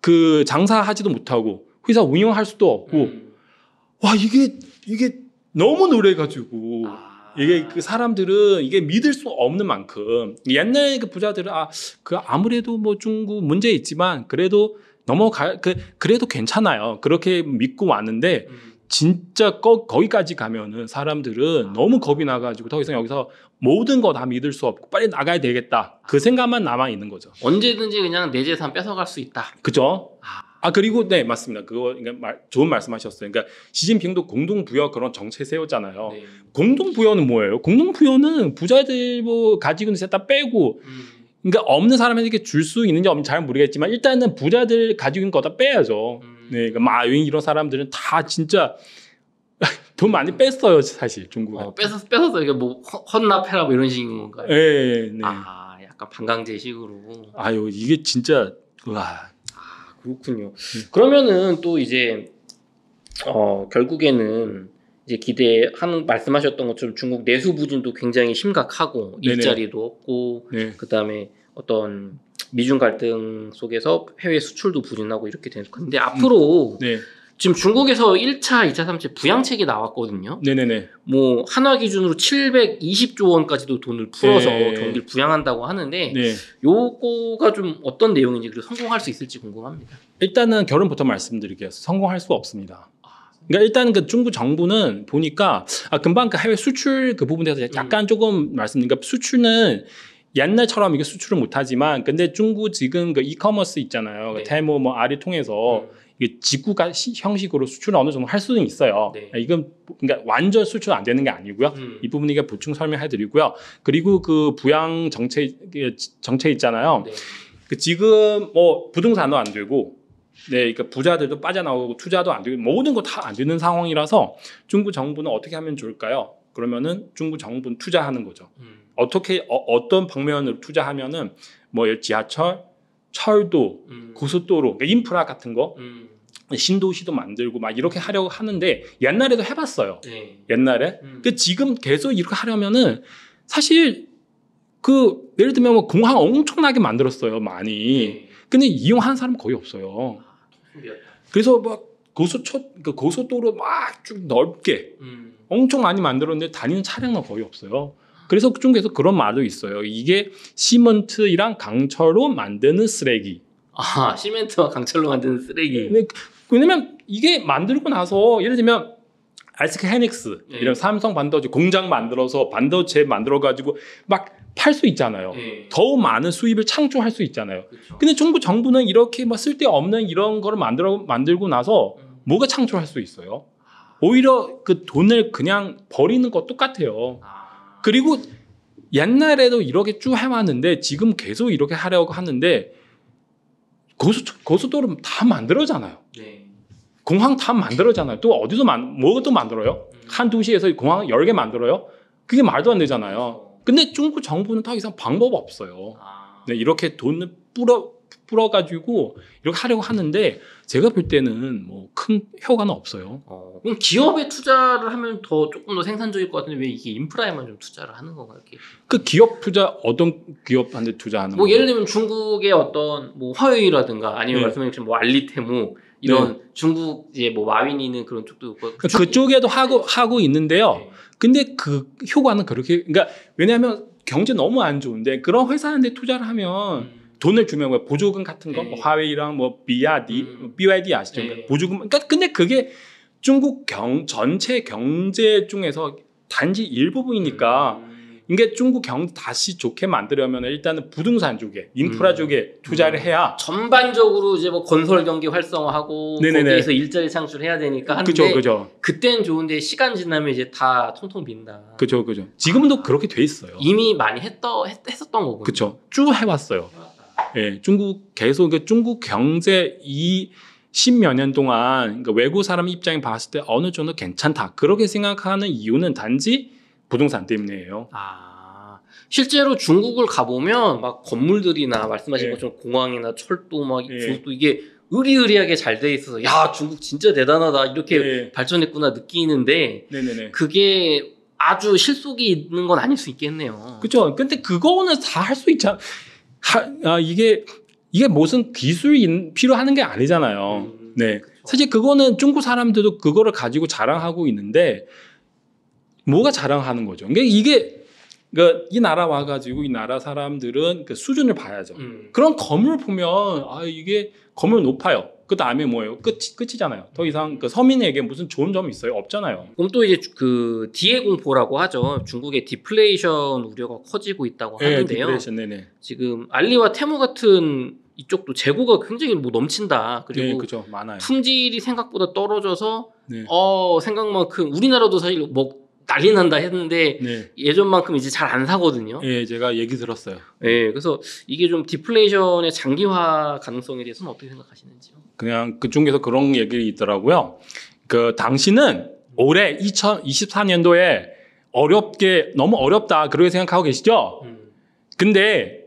그 장사하지도 못하고 회사 운영할 수도 없고 음. 와 이게 이게 너무 노래가지고 아. 이게 그 사람들은 이게 믿을 수 없는 만큼 옛날 그 부자들은 아, 그 아무래도 뭐 중국 문제 있지만 그래도 넘어가 그 그래도 괜찮아요. 그렇게 믿고 왔는데 음. 진짜 거, 거기까지 가면은 사람들은 아. 너무 겁이 나가지고 더 이상 여기서 모든 거 다 믿을 수 없고 빨리 나가야 되겠다. 그 생각만 남아 있는 거죠. 언제든지 그냥 내 재산 뺏어갈 수 있다. 그죠? 아. 아 그리고 네 맞습니다. 그거 그러니까 말, 좋은 말씀하셨어요. 그러니까 시진핑도 공동부여 그런 정책 세우잖아요. 네. 공동부여는 뭐예요? 공동부여는 부자들 뭐 가지고 있는 다 빼고 음. 그러니까 없는 사람에게 줄 수 있는지 없는지 잘 모르겠지만 일단은 부자들 가지고 있는 거 다 빼야죠. 음. 네, 그러니까 마윈 이런 사람들은 다 진짜 돈 많이 뺐어요 사실 중국에. 어, 뺏었, 뺏었어요. 이게 뭐 헌납해라 뭐 이런 식인 건가요? 네, 네. 아 약간 반강제식으로. 아유 이게 진짜 와. 그렇군요. 그러면은 또 이제 어 결국에는 이제 기대하는 말씀하셨던 것처럼 중국 내수 부진도 굉장히 심각하고 네네. 일자리도 없고 네. 그다음에 어떤 미중 갈등 속에서 해외 수출도 부진하고 이렇게 되는 건데 앞으로 음. 네. 지금 중국에서 일 차, 이 차, 삼 차 부양책이 나왔거든요. 네네네. 뭐 한화 기준으로 칠백이십조 원까지도 돈을 풀어서 네. 경기를 부양한다고 하는데 네. 요거가 좀 어떤 내용인지 그리고 성공할 수 있을지 궁금합니다. 일단은 결론부터 말씀드릴게요. 성공할 수 없습니다. 그러니까 일단 그 중국 정부는 보니까 아 금방 그 해외 수출 그 부분에서 약간 음. 조금 말씀드리니까 수출은 옛날처럼 이게 수출을 못하지만 근데 중국 지금 그 이커머스 있잖아요. 네. 테무 뭐 아리 통해서 음. 직구가 시, 형식으로 수출을 어느 정도 할 수는 있어요. 네. 이건 그러니까 완전 수출 안 되는 게 아니고요. 음. 이 부분은 이게 보충 설명해드리고요. 그리고 그 부양 정책 정책 있잖아요. 네. 그 지금 뭐 부동산도 안 되고, 네, 그러니까 부자들도 빠져나오고 투자도 안 되고 모든 거 다 안 되는 상황이라서 중국 정부는 어떻게 하면 좋을까요? 그러면은 중국 정부는 투자하는 거죠. 음. 어떻게 어, 어떤 방면으로 투자하면은 뭐 지하철 철도, 음. 고속도로, 그러니까 인프라 같은 거 음. 신도시도 만들고 막 이렇게 하려고 하는데 옛날에도 해봤어요. 네. 옛날에 음. 그 지금 계속 이렇게 하려면은 사실 그 예를 들면 뭐 공항 엄청나게 만들었어요 많이. 네. 근데 이용하는 사람 거의 없어요. 그래서 막 고속 그 고속도로 막 쭉 넓게 음. 엄청 많이 만들었는데 다니는 차량은 거의 없어요. 그래서 그중에서 그런 말도 있어요. 이게 시멘트랑 강철로 만드는 쓰레기. 아, 시멘트와 강철로 만드는 쓰레기. 네. 왜냐면 이게 만들고 나서 예를 들면 에스케이 하이닉스 네. 이런 삼성 반도체 공장 만들어서 반도체 만들어 가지고 막 팔 수 있잖아요. 네. 더 많은 수입을 창조할 수 있잖아요. 그쵸. 근데 정부 정부는 이렇게 막 쓸데없는 이런 거를 만들어 만들고 나서 음. 뭐가 창조할 수 있어요? 오히려 그 돈을 그냥 버리는 거 똑같아요. 아. 그리고 옛날에도 이렇게 쭉 해왔는데 지금 계속 이렇게 하려고 하는데 고수, 고수도로 다 만들어잖아요. 네. 공항 다 만들어잖아요. 또 어디서 뭐도 만들어요? 음. 한 도시에서 공항 열 개 만들어요? 그게 말도 안 되잖아요. 근데 중국 정부는 더 이상 방법 없어요. 아. 네, 이렇게 돈을 뿌려, 뿌려가지고 이렇게 하려고 하는데 제가 볼 때는 뭐 큰 효과는 없어요. 어, 그럼 기업에 투자를 하면 더 조금 더 생산적일 것 같은데 왜 이게 인프라에만 좀 투자를 하는 건가요? 이렇게? 그 기업 투자 어떤 기업한테 투자하는? 뭐 거예요? 예를 들면 중국의 어떤 뭐 화웨이라든가 아니면 네. 말씀하신 뭐 알리테무 이런 네. 중국 이제 뭐 마윈이는 그런 쪽도 그러니까 그쪽에도 하고 하고 있는데요. 네. 근데 그 효과는 그렇게 그러니까 왜냐하면 경제 너무 안 좋은데 그런 회사한테 투자를 하면. 음. 돈을 주면 뭐 보조금 같은 거, 뭐 화웨이랑 뭐 비아디, 음. 비와이디 아시죠? 에이. 보조금. 그러니까 근데 그게 중국 경 전체 경제 중에서 단지 일부분이니까 음. 이게 중국 경제 다시 좋게 만들려면 일단은 부동산 쪽에, 인프라 음. 쪽에 투자를 음. 해야 전반적으로 이제 뭐 건설 경기 활성화하고 네네네. 거기에서 일자리 창출해야 되니까 하는데 그죠, 그죠. 그때는 좋은데 시간 지나면 이제 다 통통 빈다. 그죠, 그죠. 지금도 아. 그렇게 돼 있어요. 이미 많이 했더 했, 했었던 거고. 그렇죠. 쭉 해왔어요. 예, 중국 계속 그러니까 중국 경제 이 십몇 년 동안 그러니까 외국 사람 입장에 봤을 때 어느 정도 괜찮다 그렇게 생각하는 이유는 단지 부동산 때문이에요. 아, 실제로 중국을 가보면 막 건물들이나 말씀하신 예. 것처럼 공항이나 철도 막 예. 이게 의리의리하게 잘 돼 있어서 야 중국 진짜 대단하다 이렇게 예. 발전했구나 느끼는데 네네네. 그게 아주 실속이 있는 건 아닐 수 있겠네요. 그렇죠. 근데 그거는 다 할 수 있잖아. 하, 아, 이게, 이게 무슨 기술이 필요하는 게 아니잖아요. 음, 네. 그쵸. 사실 그거는 중국 사람들도 그거를 가지고 자랑하고 있는데, 뭐가 자랑하는 거죠. 그러니까 이게 그러니까 이 나라 와가지고 이 나라 사람들은 그 수준을 봐야죠. 음. 그런 건물 보면 아 이게 건물 높아요. 그 다음에 뭐예요? 끝 끝이잖아요. 더 이상 그 서민에게 무슨 좋은 점이 있어요? 없잖아요. 그럼 또 이제 그 디에 공포라고 하죠. 중국의 디플레이션 우려가 커지고 있다고 네, 하는데요. 디플레이션, 네네. 지금 알리와 테무 같은 이쪽도 재고가 굉장히 뭐 넘친다. 그리고 네, 그죠. 많아요. 품질이 생각보다 떨어져서 네. 어 생각만큼 우리나라도 사실 뭐 난리 난다 했는데 네. 예전만큼 이제 잘 안 사거든요. 예, 제가 얘기 들었어요. 예, 그래서 이게 좀 디플레이션의 장기화 가능성에 대해서는 어떻게 생각하시는지요? 그냥 그중에서 그런 얘기가 있더라고요. 그 당시는 올해 이천이십사 년도에 어렵게 너무 어렵다 그렇게 생각하고 계시죠? 음. 근데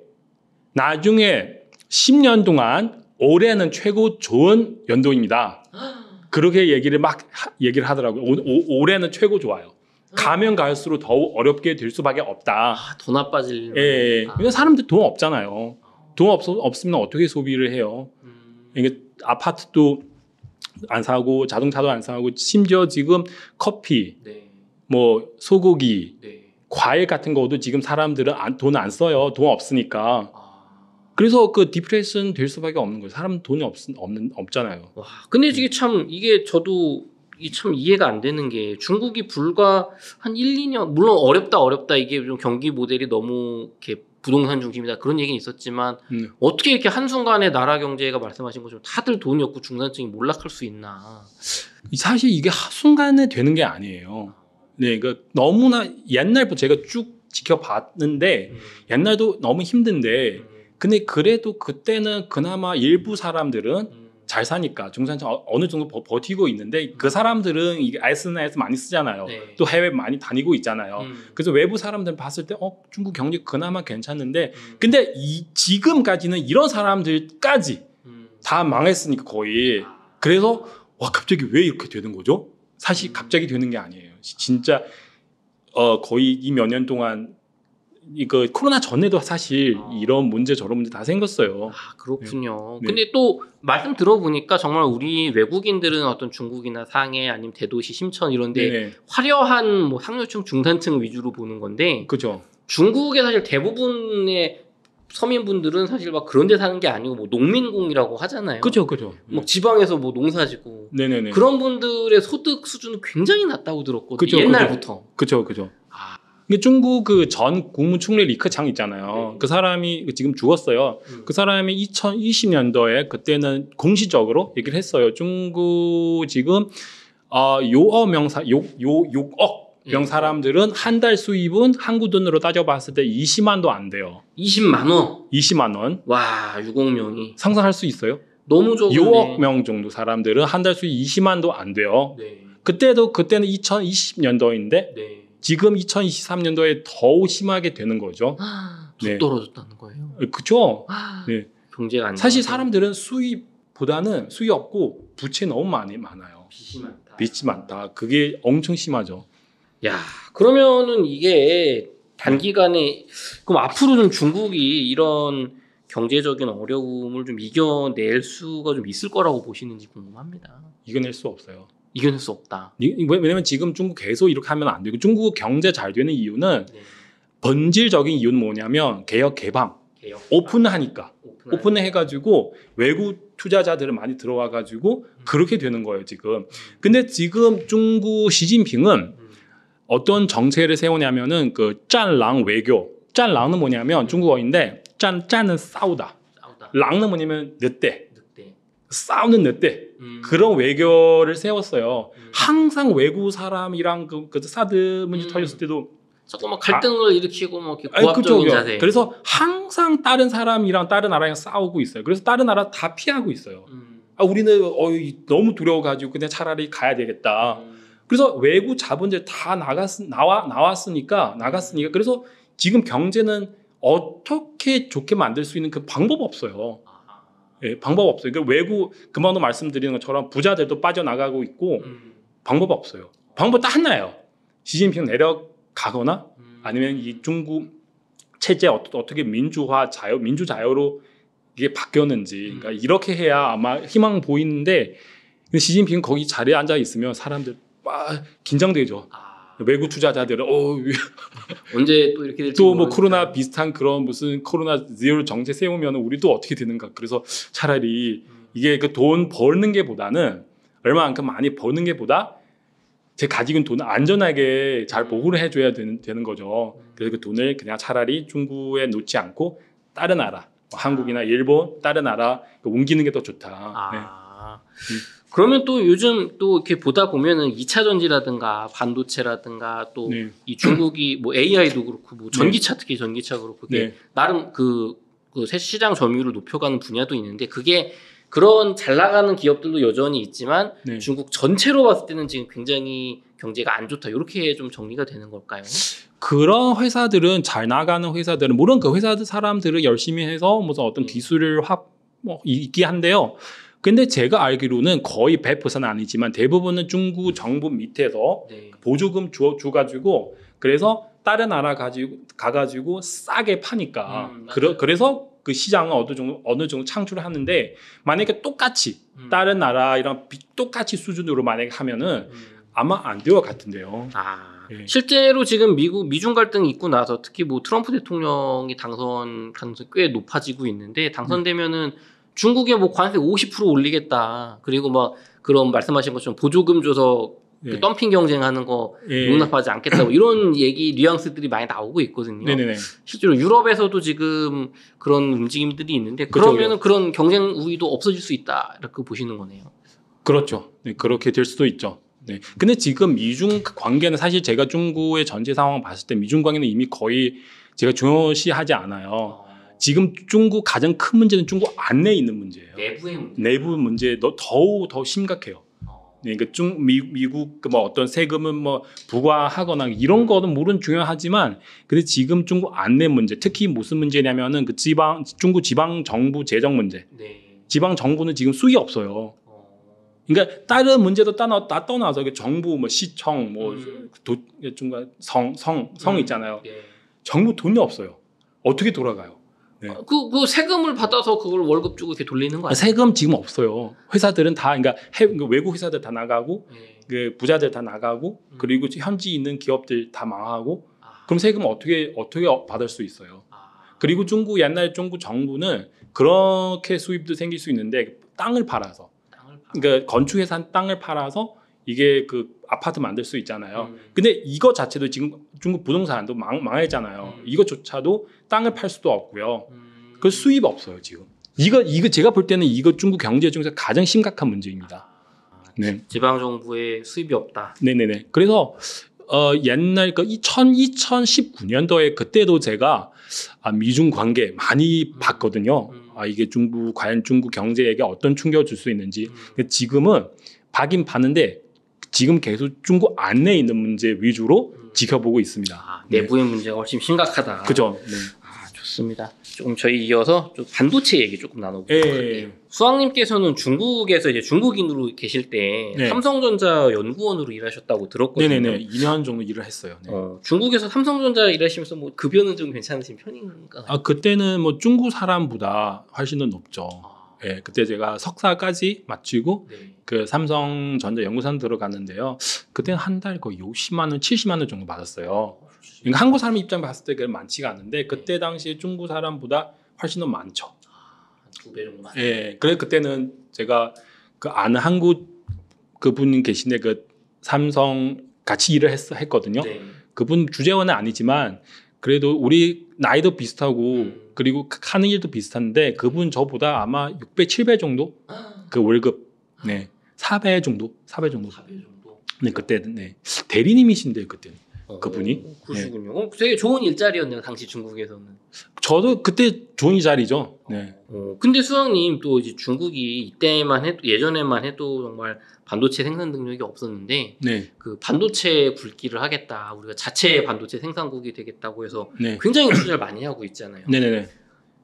나중에 십 년 동안 올해는 최고 좋은 연도입니다. 그렇게 얘기를 막 하, 얘기를 하더라고요. 오, 오, 올해는 최고 좋아요. 가면 갈수록 더욱 어렵게 될 수밖에 없다. 아, 돈 나빠질. 예. 아. 사람들 돈 없잖아요. 돈 없, 없으면 어떻게 소비를 해요? 음. 이게 아파트도 안 사고 자동차도 안 사고 심지어 지금 커피, 네. 뭐 소고기, 네. 과일 같은 것도 지금 사람들은 돈 안 써요. 돈 없으니까. 아. 그래서 그 디프레션 될 수밖에 없는 거예요. 사람 돈이 없, 없는, 없잖아요. 와, 근데 이게 참 이게 저도 이게 참 이해가 안 되는 게 중국이 불과 한 일, 이 년 물론 어렵다 어렵다 이게 좀 경기 모델이 너무 이렇게 부동산 중심이다 그런 얘기는 있었지만 음. 어떻게 이렇게 한순간에 나라 경제가 말씀하신 것처럼 다들 돈이 없고 중산층이 몰락할 수 있나. 사실 이게 한순간에 되는 게 아니에요. 네, 그러니까 너무나 옛날부터 제가 쭉 지켜봤는데 음. 옛날도 너무 힘든데 음. 근데 그래도 그때는 그나마 일부 사람들은 음. 잘 사니까 중산층 어느 정도 버, 버티고 있는데 그 사람들은 이게 에스엔에스 많이 쓰잖아요. 네. 또 해외 많이 다니고 있잖아요. 음. 그래서 외부 사람들 봤을 때 어, 중국 경제 그나마 괜찮은데 음. 근데 이, 지금까지는 이런 사람들까지 음. 다 망했으니까 거의. 그래서 와 갑자기 왜 이렇게 되는 거죠? 사실 음. 갑자기 되는 게 아니에요. 진짜 어, 거의 이 몇 년 동안 이거 코로나 전에도 사실 아. 이런 문제 저런 문제 다 생겼어요. 아 그렇군요. 네. 근데 또 말씀 들어보니까 정말 우리 외국인들은 어떤 중국이나 상해 아니면 대도시 심천 이런데 네네. 화려한 뭐 상류층 중산층 위주로 보는 건데 그죠. 중국의 사실 대부분의 서민분들은 사실 막 그런데 사는 게 아니고 뭐 농민공이라고 하잖아요. 그죠, 그죠. 네. 뭐 지방에서 뭐 농사짓고 네네네. 그런 분들의 소득 수준은 굉장히 낮다고 들었거든요. 그쵸, 옛날부터. 그죠, 그죠. 중국 그 전 국무총리 리 크창 있잖아요. 네. 그 사람이 지금 죽었어요. 음. 그 사람이 이천이십 년도에 그때는 공식적으로 얘기를 했어요. 중국 지금 어, 요어 명사 요, 요, 육억 명 사람들은 한 달 수입은 한국 돈으로 따져봤을 때 이십만도 안 돼요. 이십만 원? 이십만 원. 와, 육억 명이. 상상할 수 있어요? 너무 적네. 육억 명 정도 사람들은 한 달 수입 이십만도 안 돼요. 네. 그때도 그때는 이천이십 년도인데. 네. 지금 이천이십삼 년도에 더욱 심하게 되는 거죠. 더 네. 떨어졌다는 거예요. 그렇죠. 네. 경제가 안 사실 사람들은 수입보다는 수입 없고 부채 너무 많이 많아요. 빚이 많다. 빚이 많다. 그게 엄청 심하죠. 야, 그러면은 이게 단기간에 그럼 앞으로 좀 중국이 이런 경제적인 어려움을 좀 이겨낼 수가 좀 있을 거라고 보시는지 궁금합니다. 이겨낼 수 없어요. 이겨낼 수 없다. 왜냐면 지금 중국 계속 이렇게 하면 안 되고 중국 경제 잘 되는 이유는 네. 본질적인 이유는 뭐냐면 개혁 개방, 개혁, 오픈하니까 오픈하니까. 오픈해가지고 외국 투자자들을 많이 들어와가지고 음. 그렇게 되는 거예요 지금. 음. 근데 지금 중국 시진핑은 음. 어떤 정책을 세우냐면은 그 짠랑 외교. 짠랑은 뭐냐면 중국어인데 짠 짠은 싸우다. 싸우다. 랑은 뭐냐면 늦대. 싸우는 늑대 음. 그런 외교를 세웠어요. 음. 항상 외국 사람이랑 그, 그 사드 문제 음. 터졌을 때도 조금만 갈등을 아, 일으키고 뭐 이렇게 고압적인 자세. 그래서 항상 다른 사람이랑 다른 나라랑 싸우고 있어요. 그래서 다른 나라 다 피하고 있어요. 음. 아, 우리는 어, 너무 두려워가지고 그냥 차라리 가야 되겠다. 음. 그래서 외국 자본들 다 나갔 나와 나왔으니까 나갔으니까 그래서 지금 경제는 어떻게 좋게 만들 수 있는 그 방법 없어요. 예, 방법 없어요. 그러니까 외국 그만도 말씀드리는 것처럼 부자들도 빠져나가고 있고 음. 방법 없어요. 방법 딱 하나예요. 시진핑 내려가거나 음. 아니면 이 중국 체제 어, 어떻게 민주화 자유 민주 자유로 이게 바뀌었는지 음. 그러니까 이렇게 해야 아마 희망 보이는데 근데 시진핑 거기 자리에 앉아 있으면 사람들 막 긴장되죠. 아. 외국 투자자들은 어, 언제 또 이렇게 될지 또 뭐 코로나 비슷한 그런 무슨 코로나 제로 정책 세우면 우리 또 어떻게 되는가. 그래서 차라리 음. 이게 그 돈 버는 게 보다는 얼마만큼 많이 버는 게 보다 제 가지고 있는 돈을 안전하게 잘 보호를 해줘야 되는, 되는 거죠. 그래서 그 돈을 그냥 차라리 중국에 놓지 않고 다른 나라, 뭐 한국이나 일본, 다른 나라 옮기는 게 더 좋다. 아. 네. 그러면 또 요즘 또 이렇게 보다 보면은 이 차 전지라든가 반도체라든가 또 이 네. 중국이 뭐 에이아이도 그렇고 뭐 전기차 네. 특히 전기차 그렇고 네. 나름 그, 그 시장 점유율을 높여가는 분야도 있는데 그게 그런 잘 나가는 기업들도 여전히 있지만 네. 중국 전체로 봤을 때는 지금 굉장히 경제가 안 좋다. 이렇게 좀 정리가 되는 걸까요? 그런 회사들은 잘 나가는 회사들은 물론 그 회사들 사람들을 열심히 해서 무슨 어떤 네. 기술을 합, 뭐 있긴 한데요. 근데 제가 알기로는 거의 백 퍼센트는 아니지만 대부분은 중국 정부 밑에서 네. 보조금 주, 줘가지고 그래서 다른 나라 가지고 가가지고 싸게 파니까 음, 그러, 그래서 그 시장은 어느 정도, 어느 정도 창출을 하는데 만약에 똑같이 음. 다른 나라랑 똑같이 수준으로 만약에 하면은 음. 아마 안 될 것 같은데요. 아, 네. 실제로 지금 미국 미중 갈등이 있고 나서 특히 뭐 트럼프 대통령이 당선 가능성이 꽤 높아지고 있는데 당선되면은 음. 중국에 뭐 관세 오십 퍼센트 올리겠다. 그리고 막 그런 말씀하신 것처럼 보조금 줘서 그 예. 덤핑 경쟁하는 거 예. 용납하지 않겠다고 이런 얘기 뉘앙스들이 많이 나오고 있거든요. 네네네. 실제로 유럽에서도 지금 그런 움직임들이 있는데 그러면은 그렇죠. 그런 경쟁 우위도 없어질 수 있다 이렇게 보시는 거네요. 그렇죠. 네, 그렇게 될 수도 있죠. 네. 근데 지금 미중 관계는 사실 제가 중국의 전제 상황 봤을 때 미중 관계는 이미 거의 제가 중요시하지 않아요. 지금 중국 가장 큰 문제는 중국 안내에 있는 문제예요. 내부의 문제. 내부 문제 더욱 더 심각해요. 그러니까 중, 미, 미국 뭐 어떤 세금은 뭐 부과하거나 이런 거는 물론 중요하지만 근데 지금 중국 안내 문제 특히 무슨 문제냐면은 그 지방 중국 지방 정부 재정 문제. 네. 지방 정부는 지금 수익이 없어요. 그러니까 다른 문제도 떠나, 다 떠나서 정부 뭐 시청 뭐 도, 중간 성, 성, 성 있잖아요. 네. 정부 돈이 없어요. 어떻게 돌아가요? 네. 그, 그 세금을 받아서 그걸 월급 주고 이렇게 돌리는 거 아니에요? 세금 지금 없어요. 회사들은 다, 그러니까 해, 외국 회사들 다 나가고, 네. 그 부자들 다 나가고, 음. 그리고 현지 있는 기업들 다 망하고, 아. 그럼 세금 어떻게, 어떻게 받을 수 있어요? 아. 그리고 중국, 옛날 중국 정부는 그렇게 수입도 생길 수 있는데, 땅을 팔아서. 땅을 팔아. 그러니까 건축회사 땅을 팔아서 이게 그 아파트 만들 수 있잖아요. 음. 근데 이거 자체도 지금 중국 부동산도 망, 망했잖아요. 음. 이것조차도 땅을 팔 수도 없고요. 음. 그 수입 없어요 지금. 이거 이거 제가 볼 때는 이거 중국 경제 중에서 가장 심각한 문제입니다. 아, 네. 지방 정부의 수입이 없다. 네네네. 그래서 어, 옛날 그 이천십구 년도에 그때도 제가 아, 미중 관계 많이 음. 봤거든요. 음. 아 이게 중국 과연 중국 경제에게 어떤 충격을 줄 수 있는지. 음. 지금은 봐긴 봤는데. 지금 계속 중국 안내에 있는 문제 위주로 음. 지켜보고 있습니다. 아, 내부의 네. 문제가 훨씬 심각하다. 그죠. 네. 아, 좋습니다. 조금 저희 이어서 좀 반도체 얘기 조금 나눠보도록 할게요. 수왕님께서는 중국에서 이제 중국인으로 계실 때 네. 삼성전자 연구원으로 일하셨다고 들었거든요. 네네네. 이 년 정도 일을 했어요. 네. 어, 중국에서 삼성전자 일하시면서 뭐 급여는 좀 괜찮으신 편인가요? 아, 그때는 뭐 중국 사람보다 훨씬 더 높죠. 예, 그때 제가 석사까지 마치고 네. 그 삼성전자 연구산 들어갔는데요. 그때는 한 달 거의 육십만 원, 칠십만 원 정도 받았어요. 그러니까 한국 사람 입장 봤을 때 많지가 않은데 그때 당시에 중국 사람보다 훨씬 더 많죠. 아, 두 배 정도 많아요. 예, 그래 그때는 제가 그 아는 한국 그분 계신데 그 삼성 같이 일을 했, 했거든요. 네. 그분 주재원은 아니지만 그래도 우리 나이도 비슷하고 음. 그리고 하는 일도 비슷한데 그분 저보다 아마 육 배, 칠 배 정도 그 월급 네 사 배 정도 사 배 정도 사 배 정도 네 그때 네 대리님이신데 그때는 어, 그분이 어, 그러시군요. 네. 되게 좋은 일자리였네요 당시 중국에서는. 저도 그때 좋은 일자리죠. 네. 어, 근데 수왕님 또 이제 중국이 이때만 해도 예전에만 해도 정말 반도체 생산 능력이 없었는데 네. 그 반도체 굵기를 하겠다 우리가 자체 반도체 생산국이 되겠다고 해서 네. 굉장히 투자를 많이 하고 있잖아요. 네네네.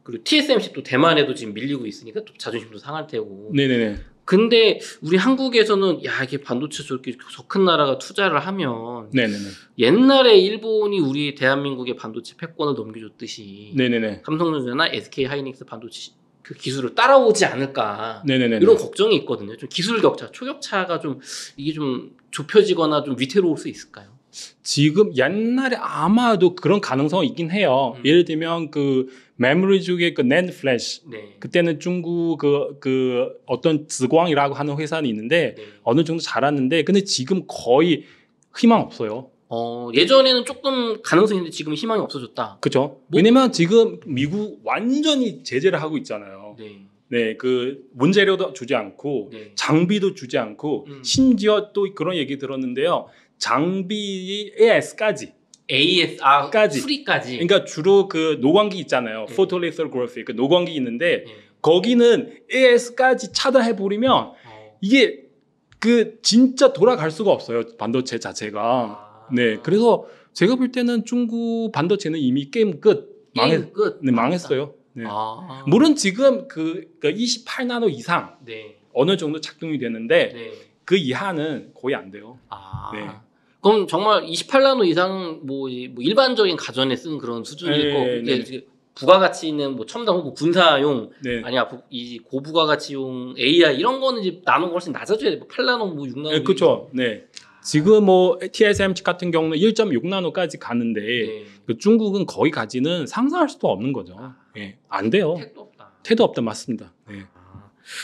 그리고 티에스엠씨 또 대만에도 지금 밀리고 있으니까 또 자존심도 상할 테고. 네네네. 근데 우리 한국에서는 야 이게 반도체 저렇게 저 큰 나라가 투자를 하면 네네네. 옛날에 일본이 우리 대한민국의 반도체 패권을 넘겨줬듯이 네네네. 삼성전자나 에스케이 하이닉스 반도체 그 기술을 따라오지 않을까 네네네. 이런 걱정이 있거든요. 좀 기술 격차, 초격차가 좀 이게 좀 좁혀지거나 좀 위태로울 수 있을까요? 지금 옛날에 아마도 그런 가능성이 있긴 해요. 음. 예를 들면 그 메모리 중에 그 낸드 플래시 네. 그때는 중국 그, 그 어떤 즈광이라고 하는 회사는 있는데 네. 어느 정도 자랐는데 근데 지금 거의 희망 없어요. 어, 예전에는 조금 가능성이 있는데 지금 희망이 없어졌다. 그렇죠. 뭐? 왜냐면 지금 미국 완전히 제재를 하고 있잖아요. 네. 네, 그 원재료도 주지 않고 네. 장비도 주지 않고 음. 심지어 또 그런 얘기 들었는데요. 장비의 에이에스까지 에이에스까지 수리까지. 그러니까 주로 그 노광기 있잖아요. 네. 포토레이서 그래픽 그 노광기 있는데 네. 거기는 에이에스까지 차단해 버리면 네. 이게 그 진짜 돌아갈 수가 없어요. 반도체 자체가. 아. 네, 그래서 제가 볼 때는 중국 반도체는 이미 게임 끝. 게임 망했, 끝. 네, 망했어요. 네. 아. 물론 지금 그, 그 이십팔 나노 이상 네. 어느 정도 작동이 되는데 네. 그 이하는 거의 안 돼요. 아. 네. 그럼 정말 이십팔 나노 이상 뭐 일반적인 가전에 쓰는 그런 수준이고 이게 부가가치 있는 뭐 첨단 혹은 군사용 네. 아니 이 고부가가치용 에이아이 이런 거는 이제 나노가 훨씬 낮아져야 돼. 팔 나노 뭐 육 나노. 네, 그렇죠. 네. 지금 뭐 티에스엠씨 같은 경우는 일 점 육 나노까지 가는데 네. 그 중국은 거기까지는 상상할 수도 없는 거죠. 아, 네. 안 돼요. 태도 없다. 태도 없다 맞습니다. 네.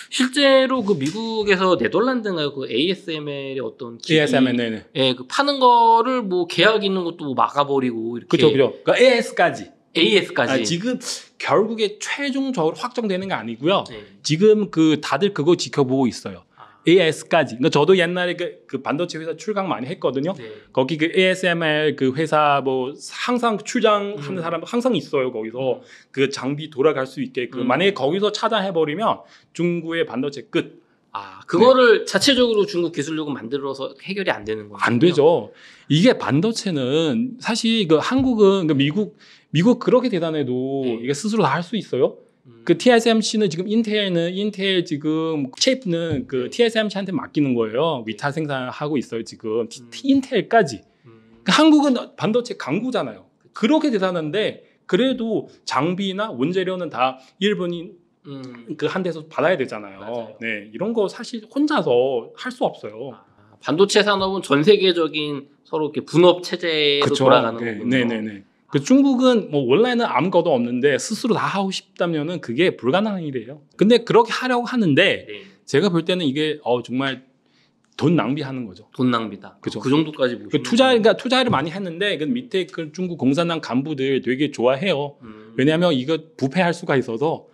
실제로 그 미국에서 네덜란드인가요? 그 에이에스엠엘의 어떤 기기, 에이에스엠엘 네네. 예, 그 파는 거를 뭐 계약 있는 것도 막아버리고 이렇게. 그렇죠, 그렇죠. 그러니까 에이에스까지. 에이에스까지. 아, 지금 결국에 최종적으로 확정되는 게 아니고요. 네. 지금 그 다들 그거 지켜보고 있어요. 아. 에이에스까지. 그러니까 저도 옛날에 그, 그 반도체 회사 출강 많이 했거든요. 네. 거기 그 에이에스엠엘 그 회사 뭐 항상 출장하는 음. 사람 항상 있어요. 거기서 그 장비 돌아갈 수 있게. 그 음. 만약에 거기서 차단해버리면 중국의 반도체 끝. 아, 그거를 네. 자체적으로 중국 기술력은 만들어서 해결이 안 되는 거예요? 안 되죠. 이게 반도체는 사실 그 한국은 그 미국 미국 그렇게 대단해도 네. 이게 스스로 다 할 수 있어요. 음. 그 티에스엠씨는 지금 인텔은 인텔 지금 칩는 그 네. 티에스엠씨한테 맡기는 거예요. 위탁 생산하고 있어요 지금 음. 인텔까지. 음. 그러니까 한국은 반도체 강국잖아요. 그렇게 대단한데 그래도 장비나 원재료는 다 일본인 음. 그 한 데서 받아야 되잖아요. 맞아요. 네, 이런 거 사실 혼자서 할 수 없어요. 아, 반도체 산업은 전 세계적인 서로 이렇게 분업 체제로 그쵸? 돌아가는 네, 거군요. 네, 네, 네. 아. 그 중국은 뭐 원래는 아무것도 없는데 스스로 다 하고 싶다면은 그게 불가능한 일이에요. 근데 그렇게 하려고 하는데 네. 제가 볼 때는 이게 어, 정말 돈 낭비하는 거죠. 돈 낭비다. 그죠. 그 정도까지 보시면. 그 투자, 그러니까 투자를 많이 했는데 그 밑에 그 중국 공산당 간부들 되게 좋아해요. 음. 왜냐하면 이거 부패할 수가 있어서.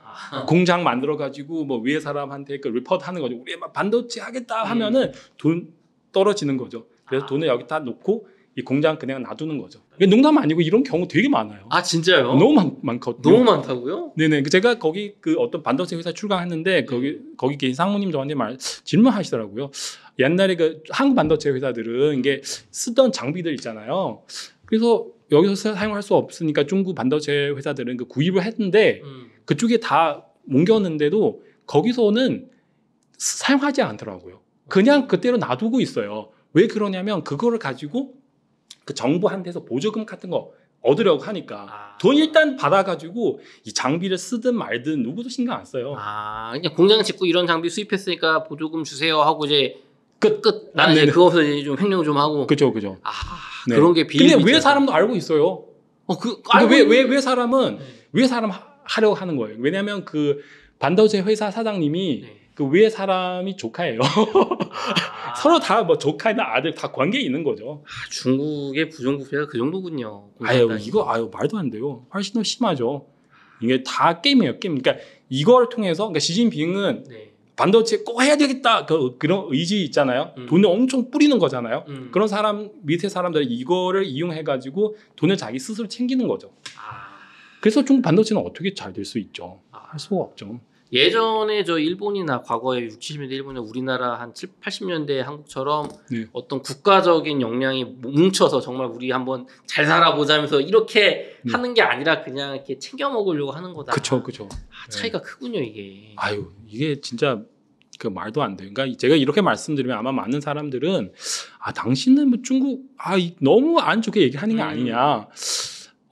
공장 만들어가지고 뭐 위에 사람한테 그 리포트 하는 거죠. 우리 막 반도체 하겠다 하면은 음. 돈 떨어지는 거죠. 그래서 아. 돈을 여기다 놓고 이 공장 그냥 놔두는 거죠. 농담 아니고 이런 경우 되게 많아요. 아 진짜요? 너무 많, 많거든요. 너무 많다고요? 네네. 제가 거기 그 어떤 반도체 회사 출강했는데 거기 음. 거기 계신 상무님 저한테 말 질문하시더라고요. 옛날에 그 한국 반도체 회사들은 이게 쓰던 장비들 있잖아요. 그래서 여기서 사용할 수 없으니까 중국 반도체 회사들은 그 구입을 했는데. 음. 그쪽에 다 옮겼는데도 거기서는 사용하지 않더라고요. 그냥 그대로 놔두고 있어요. 왜 그러냐면 그거를 가지고 그 정부한테서 보조금 같은 거 얻으려고 하니까 아. 돈 일단 받아가지고 이 장비를 쓰든 말든 누구도 신경 안 써요. 아, 그냥 공장 짓고 이런 장비 수입했으니까 보조금 주세요 하고 이제 끝, 끝. 나는 아, 이제 그것을 좀 횡령 좀 하고. 그죠, 그죠. 아, 네. 그런 게 비밀. 근데 왜 사람도 알고 있어요? 어, 그, 알고 왜, 왜, 왜 사람은, 네. 왜 사람 하려고 하는 거예요. 왜냐하면 그 반도체 회사 사장님이 네. 그 위에 사람이 조카예요. 아. 서로 다 뭐 조카나 아들 다 관계 있는 거죠. 아, 중국의 부정부패가 그 정도군요. 아유 이거 아유 말도 안 돼요. 훨씬 더 심하죠. 이게 다 게임이에요. 게임. 그러니까 이걸 통해서 그러니까 시진핑은 네. 반도체 꼭 해야 되겠다 그, 그런 의지 있잖아요. 음. 돈을 엄청 뿌리는 거잖아요. 음. 그런 사람 밑에 사람들이 이거를 이용해가지고 돈을 자기 스스로 챙기는 거죠. 아. 그래서 중국 반도체는 어떻게 잘 될 수 있죠? 아, 할 수가 없죠. 예전에 저 일본이나 과거에 육십, 칠십 년대 일본이나 우리나라 한 칠십, 팔십 년대 한국처럼 네. 어떤 국가적인 역량이 뭉쳐서 정말 우리 한번 잘 살아보자면서 이렇게 네. 하는 게 아니라 그냥 이렇게 챙겨 먹으려고 하는 거다. 그렇죠, 그렇죠. 아, 차이가 네. 크군요 이게. 아유 이게 진짜 그 말도 안 돼. 그러니까 제가 이렇게 말씀드리면 아마 많은 사람들은 아 당신은 뭐 중국 아 너무 안 좋게 얘기하는 게 음. 아니냐.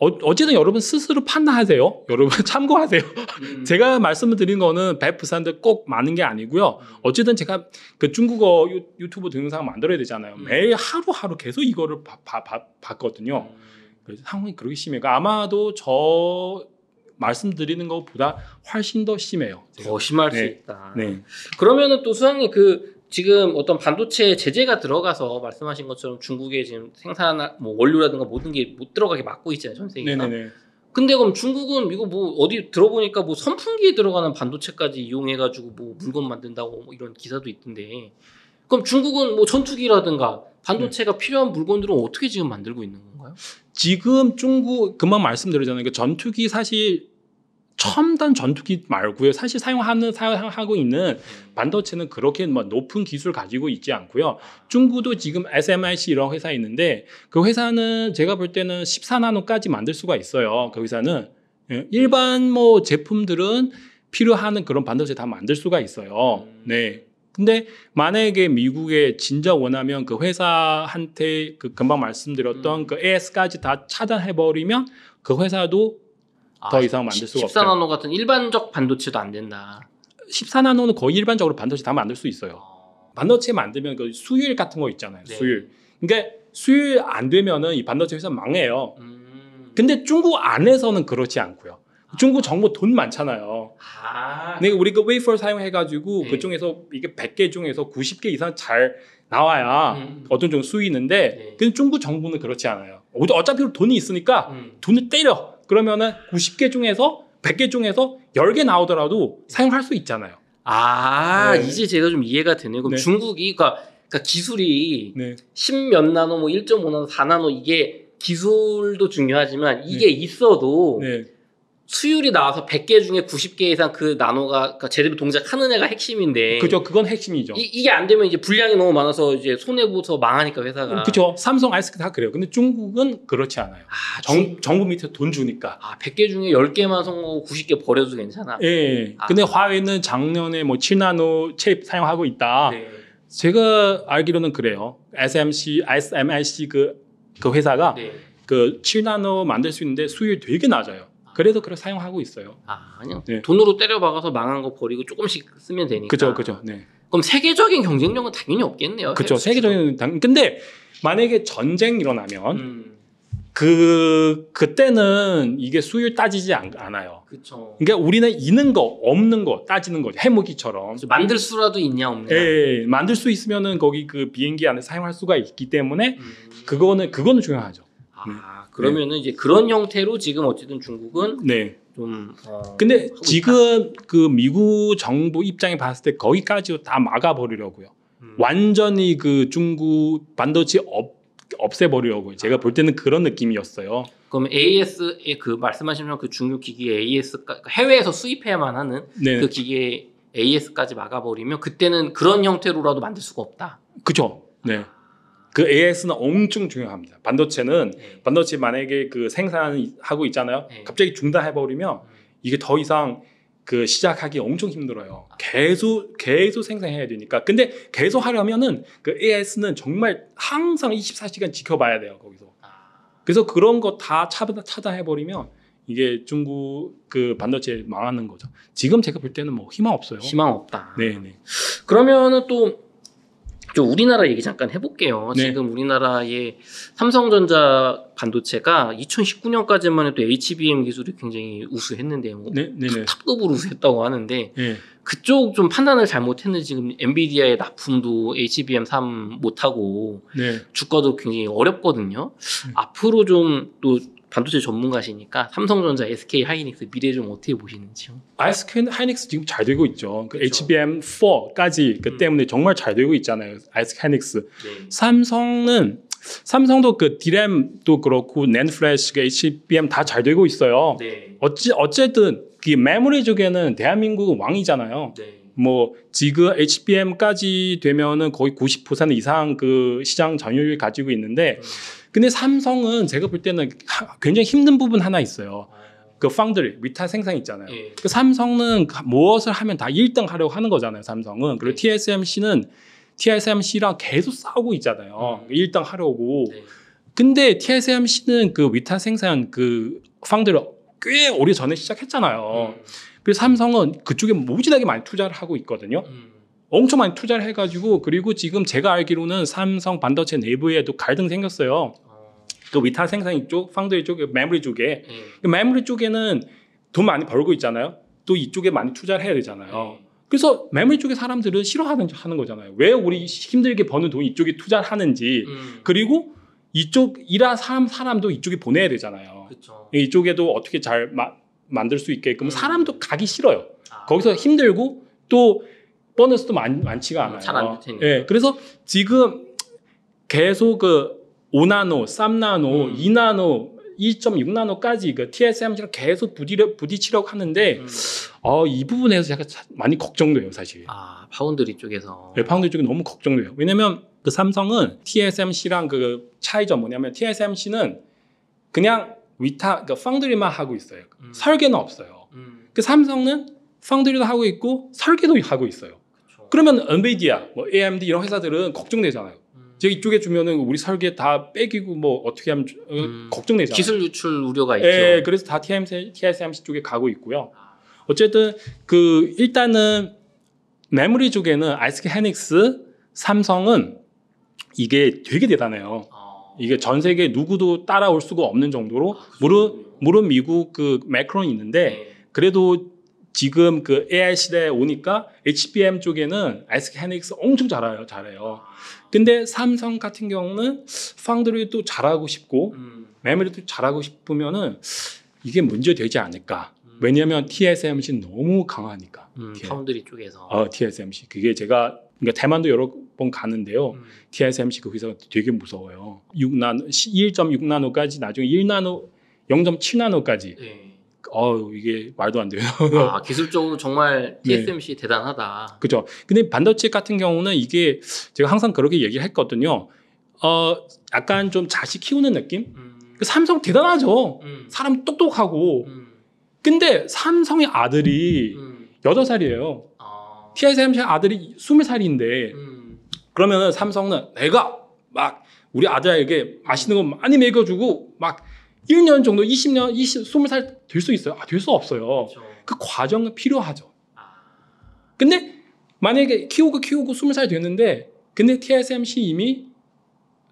어, 어쨌든 여러분 스스로 판단하세요. 여러분 참고하세요. 음. 제가 말씀을 드린 거는 백프로 꼭 맞는 게 아니고요. 음. 어쨌든 제가 그 중국어 유, 유튜브 동영상 만들어야 되잖아요. 음. 매일 하루하루 계속 이거를 바, 바, 바, 봤거든요. 음. 상황이 그렇게 심해요. 그러니까 아마도 저 말씀드리는 것보다 훨씬 더 심해요. 제가. 더 심할 네. 수 있다. 네. 그러면은 또 수상님 그 지금 어떤 반도체 제재가 들어가서 말씀하신 것처럼 중국에 지금 생산 뭐 원료라든가 모든 게 못 들어가게 막고 있잖아요, 전 세계가. 네네네. 근데 그럼 중국은 이거 뭐 어디 들어보니까 뭐 선풍기에 들어가는 반도체까지 이용해가지고 뭐 물건 만든다고 뭐 이런 기사도 있던데. 그럼 중국은 뭐 전투기라든가 반도체가 네. 필요한 물건들은 어떻게 지금 만들고 있는 건가요? 지금 중국 금방 말씀드렸잖아요. 그러니까 전투기 사실. 첨단 전투기 말고요. 사실 사용하는 사용하고 있는 반도체는 그렇게 뭐 높은 기술 가지고 있지 않고요. 중국도 지금 에스엠아이씨 이런 회사 있는데 그 회사는 제가 볼 때는 십사 나노까지 만들 수가 있어요. 그 회사는 일반 뭐 제품들은 필요한 그런 반도체 다 만들 수가 있어요. 네. 근데 만약에 미국에 진짜 원하면 그 회사한테 그 금방 말씀드렸던 그 에이에스까지 다 차단해 버리면 그 회사도 더 아, 이상 만들 수가 십사 나노 없어요. 십사 나노 같은 일반적 반도체도 안 된다. 십사 나노는 거의 일반적으로 반도체 다 만들 수 있어요. 반도체 만들면 그 수율 같은 거 있잖아요. 네. 수율. 그러니까 수율 안 되면은 이 반도체 회사 망해요. 음. 근데 중국 안에서는 그렇지 않고요. 아. 중국 정부 돈 많잖아요. 아. 근데 우리 그 웨이퍼 사용해가지고 네. 그중에서 이게 백 개 중에서 구십 개 이상 잘 나와야 음. 어떤 정도 수익이 있는데, 네. 근데 중국 정부는 그렇지 않아요. 어차피 돈이 있으니까 음. 돈을 때려. 그러면은 구십 개 중에서 백 개 중에서 열 개 나오더라도 사용할 수 있잖아요. 아, 네. 이제 제가 좀 이해가 되네요. 그럼 네. 중국이, 그러니까, 그러니까 기술이 네. 십몇 나노, 뭐 일점오 나노, 사 나노 이게 기술도 중요하지만 이게 네. 있어도 네. 수율이 나와서 백 개 중에 구십 개 이상 그 나노가 그러니까 제대로 동작하는 애가 핵심인데. 그죠. 그건 핵심이죠. 이, 이게 안 되면 이제 분량이 너무 많아서 이제 손해보서 망하니까 회사가. 그죠. 삼성, 아이스크 다 그래요. 근데 중국은 그렇지 않아요. 아, 정, 중... 정부 밑에서 돈 주니까. 아, 백 개 중에 열 개만 성공하고 구십 개 버려도 괜찮아? 예. 아. 근데 화웨이는 작년에 뭐 칠 나노 칩 사용하고 있다. 네. 제가 알기로는 그래요. 에스엠씨, 에스엠아이씨 그, 그 회사가 네. 그 칠 나노 만들 수 있는데 수율이 되게 낮아요. 그래서 그걸 사용하고 있어요. 아, 아니요. 네. 돈으로 때려박아서 망한 거 버리고 조금씩 쓰면 되니까. 그죠, 그죠. 네. 그럼 세계적인 경쟁력은 당연히 없겠네요. 그죠, 세계적인. 당... 근데 만약에 전쟁 일어나면 음. 그 그때는 이게 수율 따지지 않, 않아요. 그렇죠. 그러니까 우리는 있는 거 없는 거 따지는 거죠. 해무기처럼. 만들 수라도 있냐 없냐. 예, 예. 만들 수 있으면은 거기 그 비행기 안에 사용할 수가 있기 때문에 음. 그거는 그거는 중요하죠. 아, 그러면은 네. 이제 그런 형태로 지금 어쨌든 중국은 네. 좀 어, 근데 지금 있다. 그 미국 정부 입장에 봤을 때 거기까지 다 막아버리려고요. 음. 완전히 그 중국 반도체 업, 없애버리려고요. 제가 볼 때는 그런 느낌이었어요. 그럼 에이에스에 그 말씀하시면 그 중국 기기 에이에스 해외에서 수입해야만 하는 네. 그 기계 에이에스까지 막아버리면 그때는 그런 형태로라도 만들 수가 없다. 그죠. 네. 그 에이에스는 엄청 중요합니다. 반도체는 네. 반도체 만약에 그 생산하고 있잖아요. 네. 갑자기 중단해버리면 이게 더 이상 그 시작하기 엄청 힘들어요. 아. 계속 계속 생산해야 되니까. 근데 계속 하려면은 그 에이에스는 정말 항상 이십사 시간 지켜봐야 돼요. 거기서. 아. 그래서 그런 거 다 차단해버리면 이게 중국 그 반도체 망하는 거죠. 지금 제가 볼 때는 뭐 희망 없어요. 희망 없다. 네네. 그러면은 또 좀 우리나라 얘기 잠깐 해볼게요. 네. 지금 우리나라의 삼성전자 반도체가 이천십구 년까지만 해도 에이치비엠 기술이 굉장히 우수했는데 뭐 네, 네, 네. 탑급으로 우수했다고 하는데 네. 그쪽 좀 판단을 잘못했는지 지금 엔비디아의 납품도 에이치비엠 삼 못하고 네. 주가도 굉장히 어렵거든요. 네. 앞으로 좀 또 반도체 전문가시니까 삼성전자 에스케이 하이닉스 미래 좀 어떻게 보시는지요? 에스케이 하이닉스 지금 잘 되고 있죠. 그 그렇죠. 에이치비엠 사까지 그 음. 때문에 정말 잘 되고 있잖아요. 에스케이 하이닉스. 네. 삼성은 삼성도 그 디램도 그렇고 낸드 플래시, 에이치비엠 다 잘 되고 있어요. 네. 어찌 어쨌든 그 메모리 쪽에는 대한민국은 왕이잖아요. 네. 뭐 지금 에이치비엠까지 되면은 거의 구십 퍼센트 이상 그 시장 점유율 가지고 있는데. 음. 근데 삼성은 제가 볼 때는 굉장히 힘든 부분 하나 있어요. 그 파운드리, 위탁 생산 있잖아요. 예. 그 삼성은 무엇을 하면 다 일 등 하려고 하는 거잖아요, 삼성은. 그리고 예. 티에스엠씨는 티에스엠씨랑 계속 싸우고 있잖아요. 음. 일 등 하려고. 예. 근데 티에스엠씨는 그 위탁 생산 그 펀드를 꽤 오래 전에 시작했잖아요. 음. 그래서 삼성은 그쪽에 모진하게 많이 투자를 하고 있거든요. 음. 엄청 많이 투자를 해가지고, 그리고 지금 제가 알기로는 삼성 반도체 내부에도 갈등 생겼어요. 어. 그 위탁 생산 이쪽, 펀드 쪽에, 메모리 쪽에. 음. 그 메모리 쪽에는 돈 많이 벌고 있잖아요. 또 이쪽에 많이 투자를 해야 되잖아요. 어. 그래서 메모리 쪽의 사람들은 싫어하는 하는 거잖아요. 왜 우리 힘들게 버는 돈 이쪽에 투자를 하는지. 음. 그리고 이쪽 일한 사람, 사람도 이쪽에 보내야 되잖아요. 그쵸. 이쪽에도 어떻게 잘 마, 만들 수 있게끔. 음. 사람도 가기 싫어요. 아. 거기서 힘들고 또 보너스도 많, 많지가 않아요. 잘 안 붙어있는. 예, 그래서 지금 계속 그 오 나노, 삼 나노, 음. 이 나노, 이 점 육 나노까지 그 티에스엠씨랑 계속 부디려, 부딪히려고 하는데, 음. 어, 이 부분에서 제가 많이 걱정돼요, 사실. 아, 파운드리 쪽에서. 네, 파운드리 쪽이 너무 걱정돼요. 왜냐면 그 삼성은 티에스엠씨랑 그 차이점 뭐냐면, 티에스엠씨는 그냥 위탁, 그 파운드리만 하고 있어요. 음. 설계는 없어요. 음. 그 삼성은 파운드리도 하고 있고, 설계도 하고 있어요. 그쵸. 그러면 엔비디아, 뭐 에이엠디 이런 회사들은 걱정되잖아요. 제가 이쪽에 주면은 우리 설계 다 뺏기고 뭐 어떻게 하면 음, 걱정되잖아요. 기술 유출 우려가 있죠. 예, 그래서 다 티에스엠씨, 티에스엠씨 쪽에 가고 있고요. 어쨌든 그 일단은 메모리 쪽에는 에스케이 하이닉스, 삼성은 이게 되게 대단해요. 아. 이게 전 세계 누구도 따라올 수가 없는 정도로. 아, 물론 물론 미국 그 매크론이 있는데, 네. 그래도 지금 그 에이아이 시대에 오니까 에이치비엠 쪽에는 에스케이 하이닉스 엄청 잘해요, 잘해요. 근데 삼성 같은 경우는 파운드리도 잘하고 싶고, 음. 메모리도 잘하고 싶으면은 이게 문제 되지 않을까. 음. 왜냐하면 티에스엠씨 너무 강하니까. 음, 파운드리 쪽에서. 어, 티에스엠씨 그게 제가 그러니까 대만도 여러 번 가는데요. 음. 티에스엠씨 그 회사가 되게 무서워요. 육 나노, 일 점 육 나노까지 나중에 일 나노, 영 점 칠 나노까지. 네. 어 이게 말도 안 돼요. 아, 기술적으로 정말 티에스엠씨, 네. 대단하다. 그죠. 근데 반도체 같은 경우는 이게 제가 항상 그렇게 얘기를 했거든요. 어 약간 좀 자식 키우는 느낌? 음. 삼성 대단하죠. 음. 사람 똑똑하고. 음. 근데 삼성의 아들이 음. 여덟 살이에요. 아. 티에스엠씨 아들이 스무 살인데 음. 그러면은 삼성은 내가 막 우리 아들에게 맛있는 거 많이 먹여주고 막 일 년 정도, 이십 년, 이십, 스무 살 될 수 있어요? 아, 될 수 없어요. 그렇죠. 그 과정은 필요하죠. 아. 근데 만약에 키우고 키우고 스무 살 됐는데, 근데 티에스엠씨 이미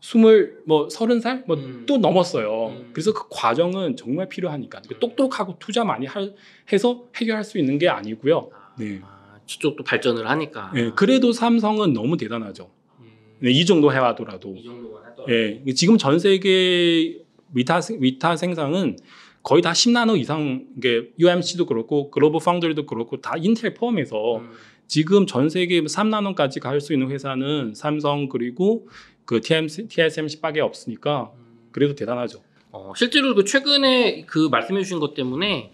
스물, 뭐, 서른 살? 뭐, 음. 또 넘었어요. 음. 그래서 그 과정은 정말 필요하니까. 음. 똑똑하고 투자 많이 할, 해서 해결할 수 있는 게 아니고요. 아. 네. 아, 저쪽도 발전을 하니까. 네, 그래도 삼성은 너무 대단하죠. 음. 네, 이 정도 해와더라도. 이 정도만 하더라도. 네, 지금 전 세계 위타, 위타 생산은 거의 다 십 나노 이상, 이게 유엠씨도 그렇고 글로벌 파운드리도 그렇고 다 인텔 포함해서 음. 지금 전 세계 삼 나노까지 갈 수 있는 회사는 삼성 그리고 그 티에스엠씨, 티에스엠씨밖에 없으니까 음. 그래도 대단하죠. 어, 실제로 그 최근에 그 말씀해 주신 것 때문에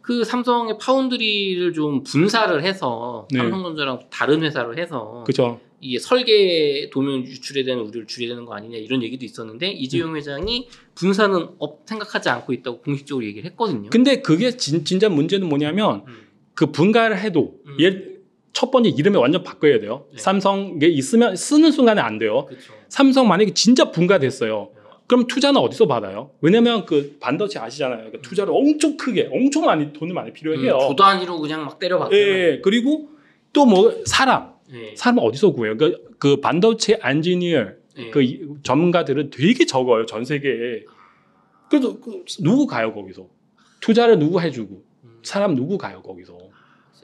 그 삼성의 파운드리를 좀 분사를 해서, 네. 삼성전자랑 다른 회사를 해서, 그쵸. 이게 설계 도면 유출에 대한 우려를 줄여야 되는 거 아니냐 이런 얘기도 있었는데, 이재용 음. 회장이 분사는 없, 생각하지 않고 있다고 공식적으로 얘기를 했거든요. 근데 그게 진, 진짜 문제는 뭐냐면 음. 그 분가를 해도 음. 얘 첫 번째 이름을 완전 바꿔야 돼요. 네. 삼성에 있으면 쓰는 순간에 안 돼요. 그쵸. 삼성 만약에 진짜 분가됐어요. 네. 그럼 투자는 어디서 받아요? 왜냐면 그 반도체 아시잖아요. 그러니까 음. 투자를 엄청 크게, 엄청 많이 돈을 많이 필요해요. 음, 조 단위로 그냥 막 때려봤어요. 예, 그리고 또 뭐 사람. 네. 사람은 어디서 구해요? 그, 그 반도체 엔지니어, 네. 그 전문가들은 되게 적어요, 전 세계에. 그래서 그, 누구 가요, 거기서? 투자를 누구 해주고, 사람 누구 가요, 거기서?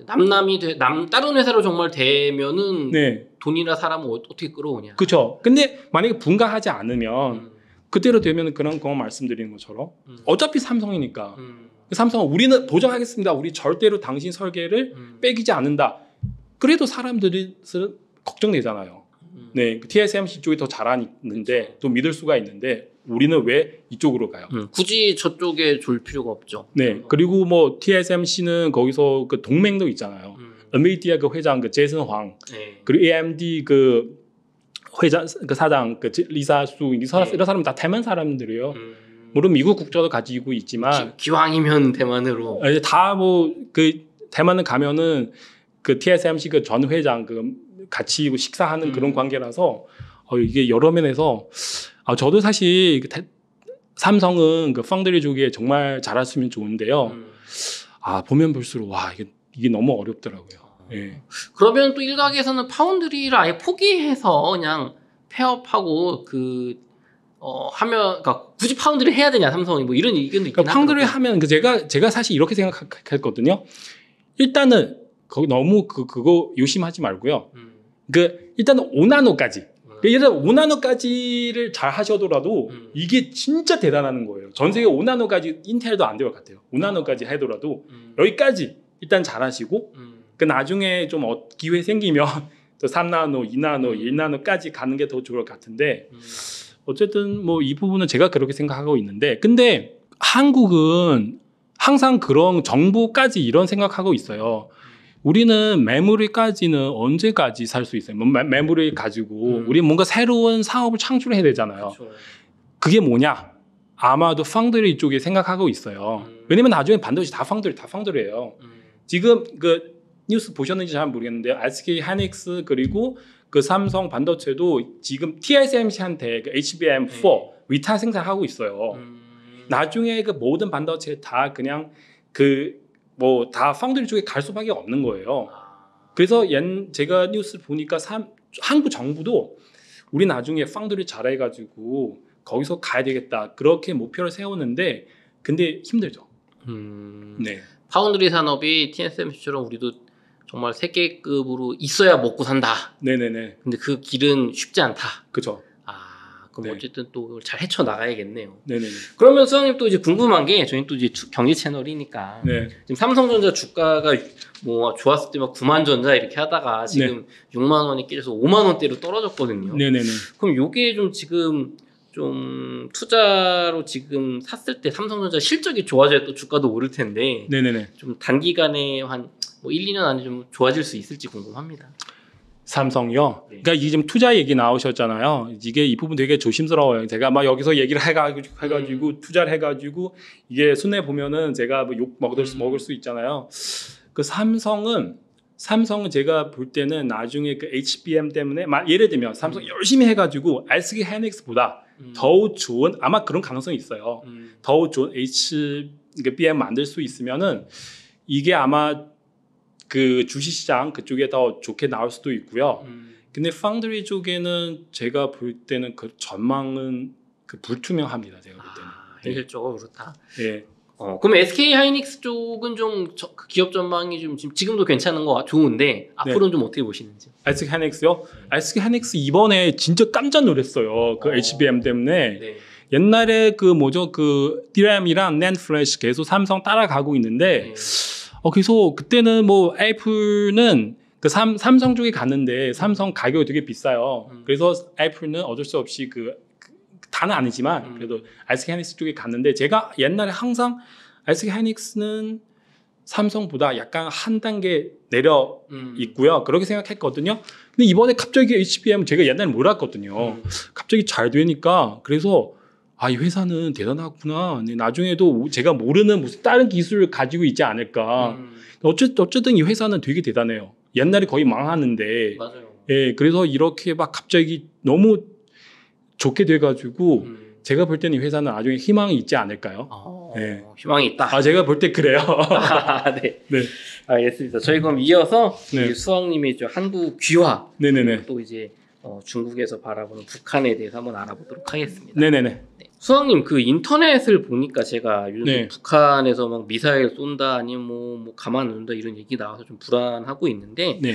남남이, 되, 남, 다른 회사로 정말 되면은, 네. 돈이나 사람을 어떻게 끌어오냐. 그쵸. 근데 만약에 분가하지 않으면, 음. 그대로 되면 그런 거 말씀드리는 것처럼, 음. 어차피 삼성이니까. 음. 삼성은 우리는 보장하겠습니다. 우리 절대로 당신 설계를 음. 뺏기지 않는다. 그래도 사람들이 걱정되잖아요. 음. 네, 티에스엠씨 쪽이 더 잘하는데, 또 믿을 수가 있는데, 우리는 왜 이쪽으로 가요? 음. 굳이 저쪽에 졸 필요가 없죠. 네, 그리고 뭐 티에스엠씨는 거기서 그 동맹도 있잖아요. 엔비디아 음. 그 회장 그 젠슨 황, 네. 그리고 에이엠디 그 회장 그 사장 그 리사 수, 이 네. 이런 사람 다 대만 사람들이에요. 음. 물론 미국 국적도 가지고 있지만 기, 기왕이면 대만으로. 다 뭐 그 대만을 가면은. 그 티에스엠씨 그 전 회장 그 같이 식사하는 음. 그런 관계라서 어 이게 여러 면에서 아, 저도 사실 그 대, 삼성은 그 펀드리 조기에 정말 잘했으면 좋은데요. 음. 아, 보면 볼수록 와, 이게, 이게 너무 어렵더라고요. 아. 예. 그러면 또 일각에서는 파운드리를 아예 포기해서 그냥 폐업하고 그 어, 하면, 그러니까 굳이 파운드리 해야 되냐, 삼성이. 뭐 이런 의견도 있긴 그러니까 파운드리 하면, 그 제가, 제가 사실 이렇게 생각했거든요. 일단은, 거기 너무 그, 그거 요심하지 말고요. 음. 그, 일단은 오 나노까지. 음. 예를 들어 오 나노까지를 잘 하셔더라도 음. 이게 진짜 대단한 거예요. 전 세계 오 나노까지 인텔도 안 될 것 같아요. 오 나노까지 해더라도 음. 여기까지 일단 잘 하시고, 음. 그 나중에 좀 어, 기회 생기면 또 삼 나노, 이 나노, 음. 일 나노까지 가는 게 더 좋을 것 같은데, 음. 어쨌든 뭐 이 부분은 제가 그렇게 생각하고 있는데, 근데 한국은 항상 그런 정부까지 이런 생각하고 있어요. 우리는 메모리까지는 언제까지 살 수 있어요? 메, 메모리 가지고 음. 우리 뭔가 새로운 사업을 창출해야 되잖아요. 그쵸. 그게 뭐냐? 아마도 펀드리 쪽에 생각하고 있어요. 음. 왜냐면 나중에 반드시 다 펀드리, 다 펀드리예요. 음. 지금 그 뉴스 보셨는지 잘 모르겠는데 에스케이 하이닉스 그리고 그 삼성 반도체도 지금 티에스엠씨한테 그 에이치비엠 사 네. 위탁 생산하고 있어요. 음. 나중에 그 모든 반도체 다 그냥 그 뭐 다 펀드리 쪽에 갈 수밖에 없는 거예요. 그래서 옛 제가 뉴스 보니까 삼, 한국 정부도 우리 나중에 펀드리 잘해가지고 거기서 가야 되겠다 그렇게 목표를 세우는데 근데 힘들죠. 음. 네. 파운드리 산업이 티에스엠씨처럼 우리도 정말 세계급으로 있어야 먹고 산다. 네네네. 근데 그 길은 쉽지 않다. 그죠. 아, 그럼 네. 어쨌든 또 잘 헤쳐 나가야겠네요. 네네네. 그러면 수영님 또 이제 궁금한 게 저희 또 이제 경제 채널이니까 네. 지금 삼성전자 주가가 뭐 좋았을 때만 구만 전자 이렇게 하다가 지금 네. 육만 원이 깨져서 오만 원대로 떨어졌거든요. 네네네. 그럼 요게 좀 지금 좀 투자로 지금 샀을 때 삼성전자 실적이 좋아져야 또 주가도 오를 텐데. 네네네. 좀 단기간에 한 뭐 일, 이 년 안에 좀 좋아질 수 있을지 궁금합니다. 삼성요? 네. 그러니까 이게 지금 투자 얘기 나오셨잖아요. 이게 이 부분 되게 조심스러워요. 제가 막 여기서 얘기를 해가지고, 해가지고 음. 투자를 해가지고 이게 손해 보면은 제가 뭐 욕 먹을 수, 음. 먹을 수 있잖아요. 그 삼성은 삼성은 제가 볼 때는 나중에 그 에이치비엠 때문에 예를 들면 삼성 음. 열심히 해가지고 에스케이 하이닉스보다 음. 더 좋은 아마 그런 가능성이 있어요. 음. 더 좋은 에이치비엠 만들 수 있으면은 이게 아마 그 주식시장 그쪽에 더 좋게 나올 수도 있고요. 음. 근데 펀드리 쪽에는 제가 볼 때는 그 전망은 그 불투명합니다. 제가 볼 때는. 아, 현실적으로 네. 그렇다. 네. 어, 그럼 에스케이 하이닉스 쪽은 좀 저, 기업 전망이 좀 지금, 지금도 괜찮은 거 같은데 앞으로는 네. 좀 어떻게 보시는지? 에스케이 하이닉스요? 네. 에스케이 하이닉스 이번에 진짜 깜짝 놀랐어요. 그 어. 에이치비엠 때문에. 네. 옛날에 그 뭐죠? 그 디램이랑 낸드 플래시 계속 삼성 따라가고 있는데 네. 어, 그래서 그때는 뭐 애플은 그 삼, 삼성 쪽에 갔는데 삼성 가격이 되게 비싸요. 음. 그래서 애플은 어쩔 수 없이 그, 그 다는 아니지만 음. 그래도 에스케이 하이닉스 쪽에 갔는데 제가 옛날에 항상 에스케이 하이닉스는 삼성보다 약간 한 단계 내려 음. 있고요. 그렇게 생각했거든요. 근데 이번에 갑자기 에이치비엠 제가 옛날에 몰랐거든요. 음. 갑자기 잘 되니까 그래서 아, 이 회사는 대단하구나. 나중에도 제가 모르는 무슨 다른 기술을 가지고 있지 않을까. 음. 어쨌든, 어쨌든 이 회사는 되게 대단해요. 옛날에 거의 망하는데. 맞아요. 예, 그래서 이렇게 막 갑자기 너무 좋게 돼가지고, 음. 제가 볼 때는 이 회사는 나중에 희망이 있지 않을까요? 아, 예. 희망이 있다. 아, 제가 볼 때 그래요. 아, 네. 네. 알겠습니다. 저희 그럼 이어서 네. 수학님이 한국 귀화. 네네네. 또 이제 어, 중국에서 바라보는 북한에 대해서 한번 알아보도록 하겠습니다. 네네네. 수학님 그 인터넷을 보니까 제가 요즘 네. 북한에서 막 미사일 쏜다 아니면 뭐, 뭐 가만 안 둔다 이런 얘기 나와서 좀 불안하고 있는데 네.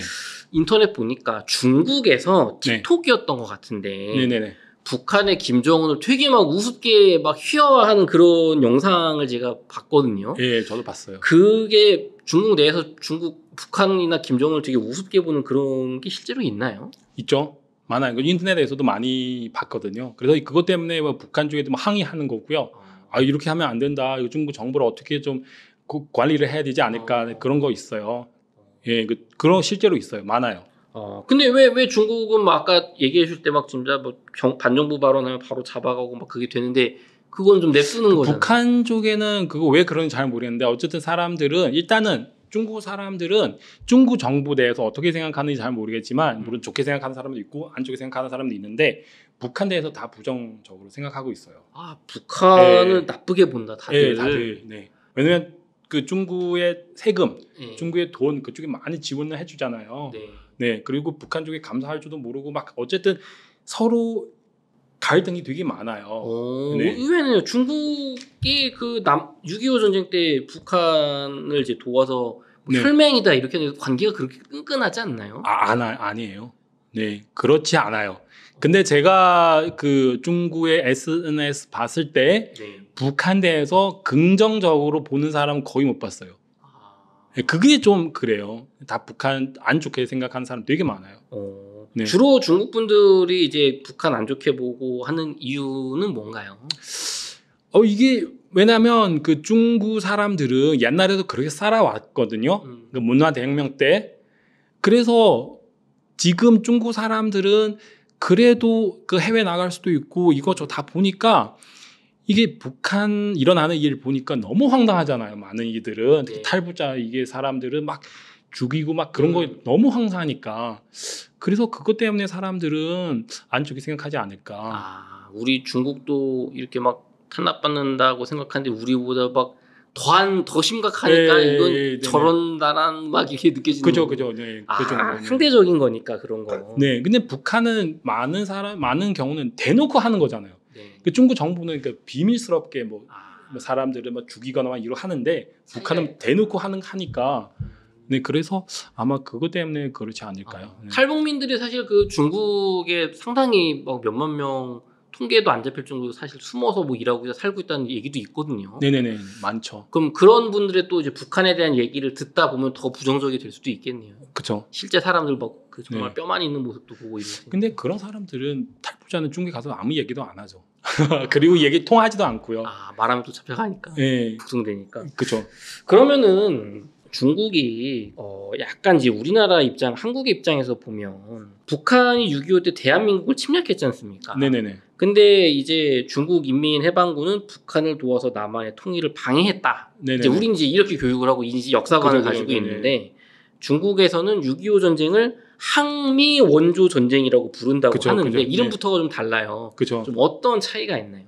인터넷 보니까 중국에서 틱톡이었던 네. 것 같은데 네네네. 북한의 김정은을 되게 막 우습게 막 휘어하는 그런 영상을 제가 봤거든요. 예, 저도 봤어요. 그게 중국 내에서 중국 북한이나 김정은을 되게 우습게 보는 그런 게 실제로 있나요? 있죠. 많아요. 인터넷에서도 많이 봤거든요. 그래서 그것 때문에 뭐 북한 쪽에도 뭐 항의하는 거고요. 아, 이렇게 하면 안 된다. 중국 정부를 어떻게 좀 관리를 해야 되지 않을까 어. 그런 거 있어요. 예, 그, 그런 실제로 있어요. 많아요. 어, 근데 왜, 왜 중국은 막 아까 얘기해 줄 때 막 진짜 뭐 경, 반정부 발언하면 바로 잡아가고 막 그게 되는데 그건 좀 냅두는 그 거잖아요. 북한 쪽에는 그거 왜 그런지 잘 모르겠는데 어쨌든 사람들은 일단은 중국 사람들은 중국 정부 내에서 어떻게 생각하는지 잘 모르겠지만 물론 좋게 생각하는 사람도 있고 안 좋게 생각하는 사람도 있는데 북한 대해서 다 부정적으로 생각하고 있어요. 아, 북한을 네. 나쁘게 본다, 다들. 네, 다들. 네. 왜냐면 그 중국의 세금, 네. 중국의 돈 그쪽에 많이 지원을 해주잖아요. 네. 네. 그리고 북한 쪽에 감사할 줄도 모르고 막 어쨌든 서로 갈등이 되게 많아요. 오, 네. 의외네요. 중국이 그 남 육이오 전쟁 때 북한을 이제 도와서 뭐 네. 혈맹이다 이렇게 해서 관계가 그렇게 끈끈하지 않나요? 아, 안, 아니에요. 네, 그렇지 않아요. 근데 제가 그 중국의 에스엔에스 봤을 때 네. 북한 대해서 긍정적으로 보는 사람 거의 못 봤어요. 아... 그게 좀 그래요. 다 북한 안 좋게 생각하는 사람 되게 많아요. 어... 네. 주로 중국 분들이 이제 북한 안 좋게 보고 하는 이유는 뭔가요? 어 이게 왜냐하면 그 중국 사람들은 옛날에도 그렇게 살아왔거든요. 음. 그 문화대혁명 때. 그래서 지금 중국 사람들은 그래도 그 해외 나갈 수도 있고 이것저것 다 보니까 이게 북한 일어나는 일 보니까 너무 황당하잖아요. 많은 이들은 네. 탈북자 이게 사람들은 막 죽이고 막 그런 거 음. 너무 황사하니까 그래서 그것 때문에 사람들은 안 좋게 생각하지 않을까. 아, 우리 중국도 이렇게 막 탄압받는다고 생각하는데 우리보다 막 더한 더 심각하니까 네, 이건 네, 저런 나란 막 이렇게 느껴지는 그죠 그죠 네, 아, 그 상대적인 거니까 그런 거. 네, 근데 북한은 많은 사람 많은 경우는 대놓고 하는 거잖아요. 네. 그 중국 정부는 그러니까 비밀스럽게 뭐, 아. 뭐 사람들을 막 죽이거나 막 이러 하는데 북한은 네. 대놓고 하는 하니까. 네, 그래서 아마 그것 때문에 그렇지 않을까요? 아, 네. 탈북민들이 사실 그 중국에 상당히 막 몇만 명. 통계도 안 잡힐 정도로 사실 숨어서 뭐 일하고 살고 있다는 얘기도 있거든요. 네네네 많죠. 그럼 그런 분들의 또 이제 북한에 대한 얘기를 듣다 보면 더 부정적이 될 수도 있겠네요. 그렇죠. 실제 사람들 막 그 정말 네. 뼈만 있는 모습도 보고 이런. 근데 그런 사람들은 탈북자는 중국에 가서 아무 얘기도 안 하죠. 그리고 얘기 통하지도 않고요. 아 말하면 또 잡혀가니까. 네. 북송되니까. 그렇죠. 그러면은. 중국이 어 약간 이제 우리나라 입장, 한국의 입장에서 보면 북한이 육이오 때 대한민국을 침략했지 않습니까? 네네네. 근데 이제 중국 인민해방군은 북한을 도와서 남한의 통일을 방해했다. 네네네. 이제 우린 이제 이렇게 교육을 하고 이제 역사관을 가지고 네네. 있는데 중국에서는 육이오 전쟁을 항미 원조 전쟁이라고 부른다고 그쵸, 하는데 그쵸, 이름부터가 네. 좀 달라요. 그쵸. 좀 어떤 차이가 있나요?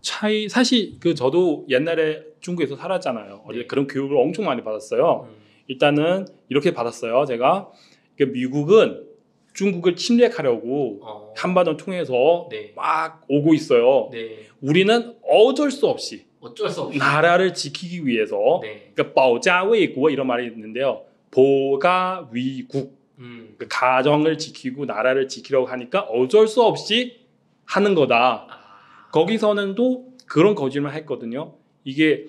차이 사실 그 저도 옛날에 중국에서 살았잖아요. 네. 그런 교육을 엄청 많이 받았어요. 음. 일단은 이렇게 받았어요. 제가 미국은 중국을 침략하려고 어. 한반도 통해서 네. 막 오고 있어요. 네. 우리는 어쩔 수 없이 어쩔 수 없이 나라를 지키기 위해서 네. 그러니까 보자위국 이런 말이 있는데요. 보가위국 음. 그 가정을 지키고 나라를 지키려고 하니까 어쩔 수 없이 하는 거다. 아. 거기서는 또 그런 거짓말 했거든요. 이게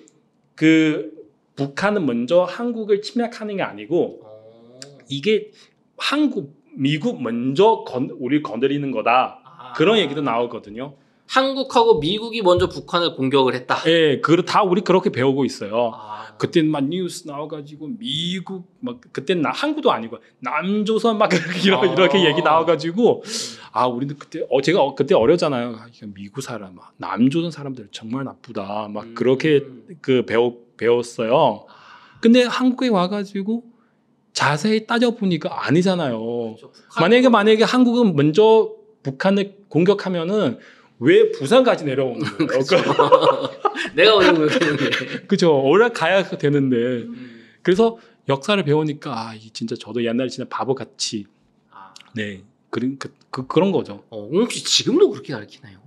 그 북한은 먼저 한국을 침략하는 게 아니고 오. 이게 한국, 미국 먼저 건, 우리 건드리는 거다. 아. 그런 얘기도 나오거든요. 한국하고 미국이 먼저 북한을 공격을 했다. 예, 그, 다 우리 그렇게 배우고 있어요. 아. 그때 막 뉴스 나와가지고 미국 막 그때 나 한국도 아니고 남조선 막 이런 아. 이렇게 얘기 나와가지고 아 우리는 그때 어 제가 어, 그때 어렸잖아요. 미국 사람, 남조선 사람들 정말 나쁘다. 막 음. 그렇게 그 배우 배웠어요. 근데 한국에 와가지고 자세히 따져 보니까 아니잖아요. 그렇죠. 만약에 만약에 한국은 먼저 북한을 공격하면은. 왜 부산까지 내려오는 거예요? 내가 오는 거예요. 그렇죠. 올라가야 되는데. 음. 그래서 역사를 배우니까 아, 진짜 저도 옛날에 진짜 바보같이 아. 네, 그런 그, 그 그런 거죠. 어, 혹시 지금도 그렇게 가르치나요?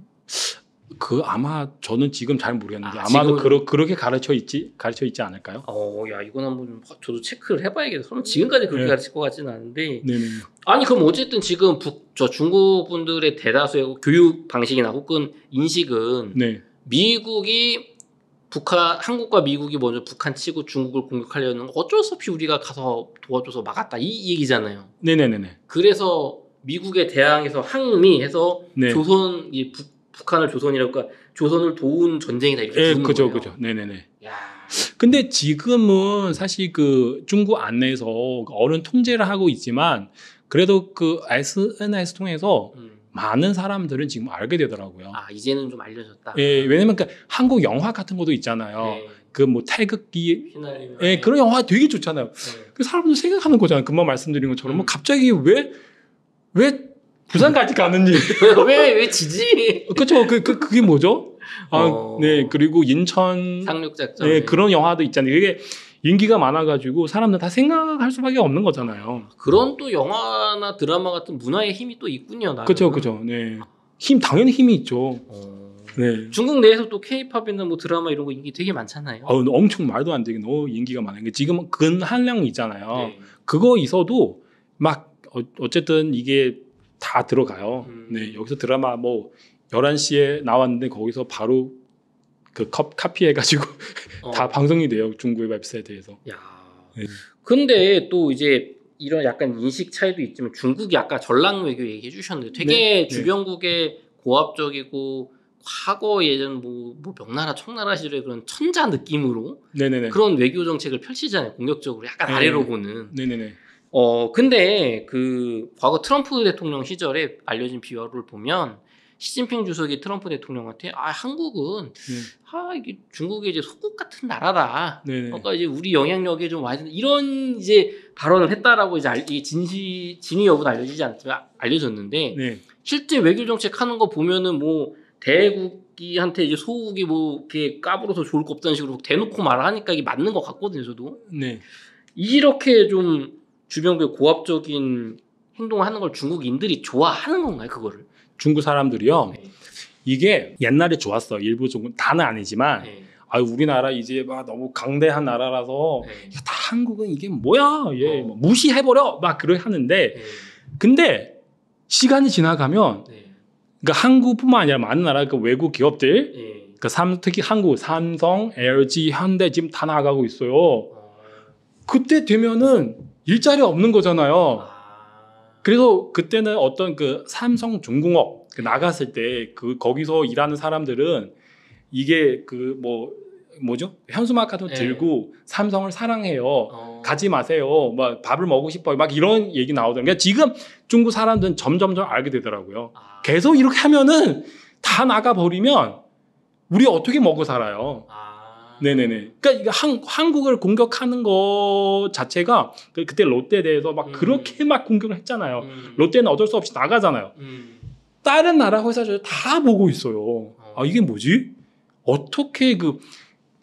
그 아마 저는 지금 잘 모르겠는데 아, 아마도 그러, 그렇게 가르쳐 있지 가르쳐 있지 않을까요? 어, 야 이건 한번 저도 체크를 해봐야겠어. 저는 지금까지 그렇게 네. 가르칠 것 같지는 않은데. 네네. 아니 그럼 어쨌든 지금 북, 저 중국 분들의 대다수의 교육 방식이나 혹은 인식은 네. 미국이 북한 한국과 미국이 먼저 북한 치고 중국을 공격하려는 어쩔 수 없이 우리가 가서 도와줘서 막았다 이 얘기잖아요. 네네네네. 그래서 미국에 대항해서 항미해서 네. 조선 이 북 북한을 조선이라고 그러니까 조선을 도운 전쟁이다 이렇게 부르는 예, 그죠, 거예요. 그죠, 그죠. 네네네. 야. 근데 지금은 사실 그 중국 안내에서 어른 통제를 하고 있지만 그래도 그 에스엔에스 통해서 음. 많은 사람들은 지금 알게 되더라고요. 아 이제는 좀 알려졌다. 예, 왜냐면 그러니까 한국 영화 같은 것도 있잖아요. 네. 그 뭐 태극기, 휘날리며, 예, 네. 그런 영화 되게 좋잖아요. 네. 그 사람들 생각하는 거잖아요. 금방 말씀드린 것처럼 음. 뭐 갑자기 왜 왜 부산까지 가는 일. 왜, 왜 지지? 그쵸. 그, 그, 그게 뭐죠? 아, 어... 네. 그리고 인천. 상륙작전. 네. 그런 영화도 있잖아요. 이게 인기가 많아가지고 사람들 다 생각할 수밖에 없는 거잖아요. 그런 또 영화나 드라마 같은 문화의 힘이 또 있군요. 나름. 그쵸. 그쵸. 네. 힘, 당연히 힘이 있죠. 어... 네. 중국 내에서 또 케이팝이나 뭐 드라마 이런 거 인기 되게 많잖아요. 어, 엄청 말도 안 되게 너무 인기가 많은 게 지금 근한량 있잖아요. 네. 그거 있어도 막 어, 어쨌든 이게 다 들어가요. 음. 네, 여기서 드라마 뭐 열한 시에 나왔는데 거기서 바로 그 컵, 카피해가지고 어. 다 방송이 돼요. 중국의 웹사이트에서. 야. 네. 근데 또 이제 이런 약간 인식 차이도 있지만 중국이 아까 전랑 외교 얘기해 주셨는데 되게 네. 주변국의 네. 고압적이고 과거 예전 뭐, 뭐 명나라 청나라 시절의 그런 천자 느낌으로 네네네. 그런 외교 정책을 펼치잖아요. 공격적으로 약간 네. 아래로 보는. 네네네. 어 근데 그 과거 트럼프 대통령 시절에 알려진 비화를 보면 시진핑 주석이 트럼프 대통령한테 아 한국은 네. 아 이게 중국의 이제 속국 같은 나라다. 네네. 그러니까 이제 우리 영향력에 좀 와야 된다. 이런 이제 발언을 했다라고 이제 알, 진시 진위 여부는 알려지지 않지만 알려졌는데 네. 실제 외교 정책 하는 거 보면은 뭐 대국이한테 이제 소국이 뭐 이렇게 까불어서 좋을 거 없다는 식으로 대놓고 말하니까 이게 맞는 것 같거든요, 저도. 네. 이렇게 좀 주변국의 고압적인 행동을 하는 걸 중국인들이 좋아하는 건가요, 그거를? 중국 사람들이요. 네. 이게 옛날에 좋았어. 일부 조금 다는 아니지만, 네. 아 우리나라 이제 막 너무 강대한 나라라서 네. 야, 다 한국은 이게 뭐야, 얘 어. 뭐 무시해버려, 막 그러 하는데, 네. 근데 시간이 지나가면. 네. 그러니까 한국뿐만 아니라 많은 나라 그 외국 기업들, 예. 그러니까 삼, 특히 한국 삼성, 엘지, 현대 지금 다 나가고 있어요. 어. 그때 되면은 일자리 없는 거잖아요. 아. 그래서 그때는 어떤 그 삼성 중공업 그 나갔을 때 그 거기서 일하는 사람들은 이게 그 뭐 뭐죠 현수막 같은 거 들고 예. 삼성을 사랑해요. 어. 가지 마세요. 막 밥을 먹고 싶어요. 막 이런 얘기 나오더라고요. 그러니까 지금 중국 사람들은 점점점 알게 되더라고요. 아. 계속 이렇게 하면은 다 나가버리면 우리 어떻게 먹고 살아요? 아... 네네네. 그러니까 한, 한국을 공격하는 거 자체가 그, 그때 롯데에 대해서 막 음... 그렇게 막 공격을 했잖아요. 음... 롯데는 어쩔 수 없이 나가잖아요. 음... 다른 나라 회사들 다 보고 있어요. 어... 아, 이게 뭐지? 어떻게 그,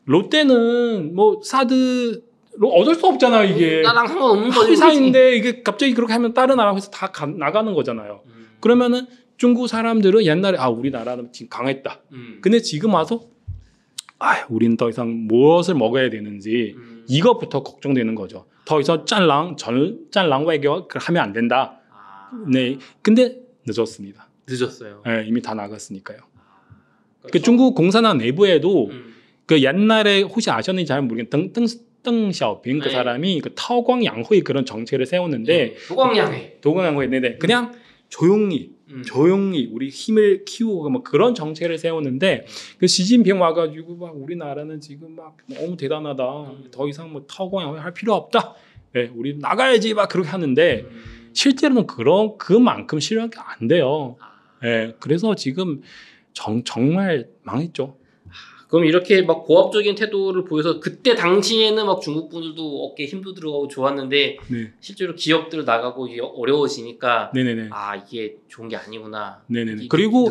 롯데는 뭐 사드, 어쩔 수 없잖아, 이게. 나랑 상관없는 거지. 회사인데 이게 갑자기 그렇게 하면 다른 나라 회사 다 가, 나가는 거잖아요. 음... 그러면은 중국 사람들은 옛날에 아 우리나라는 지금 강했다. 음. 근데 지금 와서 아 우리는 더 이상 무엇을 먹어야 되는지 음. 이것부터 걱정되는 거죠. 더 이상 짠랑 전 짠랑 외교 하면 안 된다. 아. 네, 근데 늦었습니다. 늦었어요. 네, 이미 다 나갔으니까요. 아. 그 중국 공산당 내부에도 음. 그 옛날에 혹시 아셨는지 잘 모르겠는데 덩샤오핑 그 사람이 그 터광양회 그런 정책을 세웠는데 도광양회 도광양회 네네 그냥 조용히 음. 조용히 우리 힘을 키우고 막 그런 정책을 세우는데 그 시진핑 와가지고 막 우리나라는 지금 막 너무 대단하다 음. 더 이상 뭐 터공을 할 필요 없다 네, 우리 나가야지 막 그렇게 하는데 음. 실제로는 그런 그만큼 실력이 안 돼요. 아. 네, 그래서 지금 정, 정말 망했죠. 아, 그럼 이렇게 막 고압적인 태도를 보여서 그때 당시에는 막 중국 분들도 어깨에 힘도 들어가고 좋았는데 네. 실제로 기업들 나가고 이게 어려워지니까 네네네. 아 이게 좋은 게 아니구나. 네네네. 그리고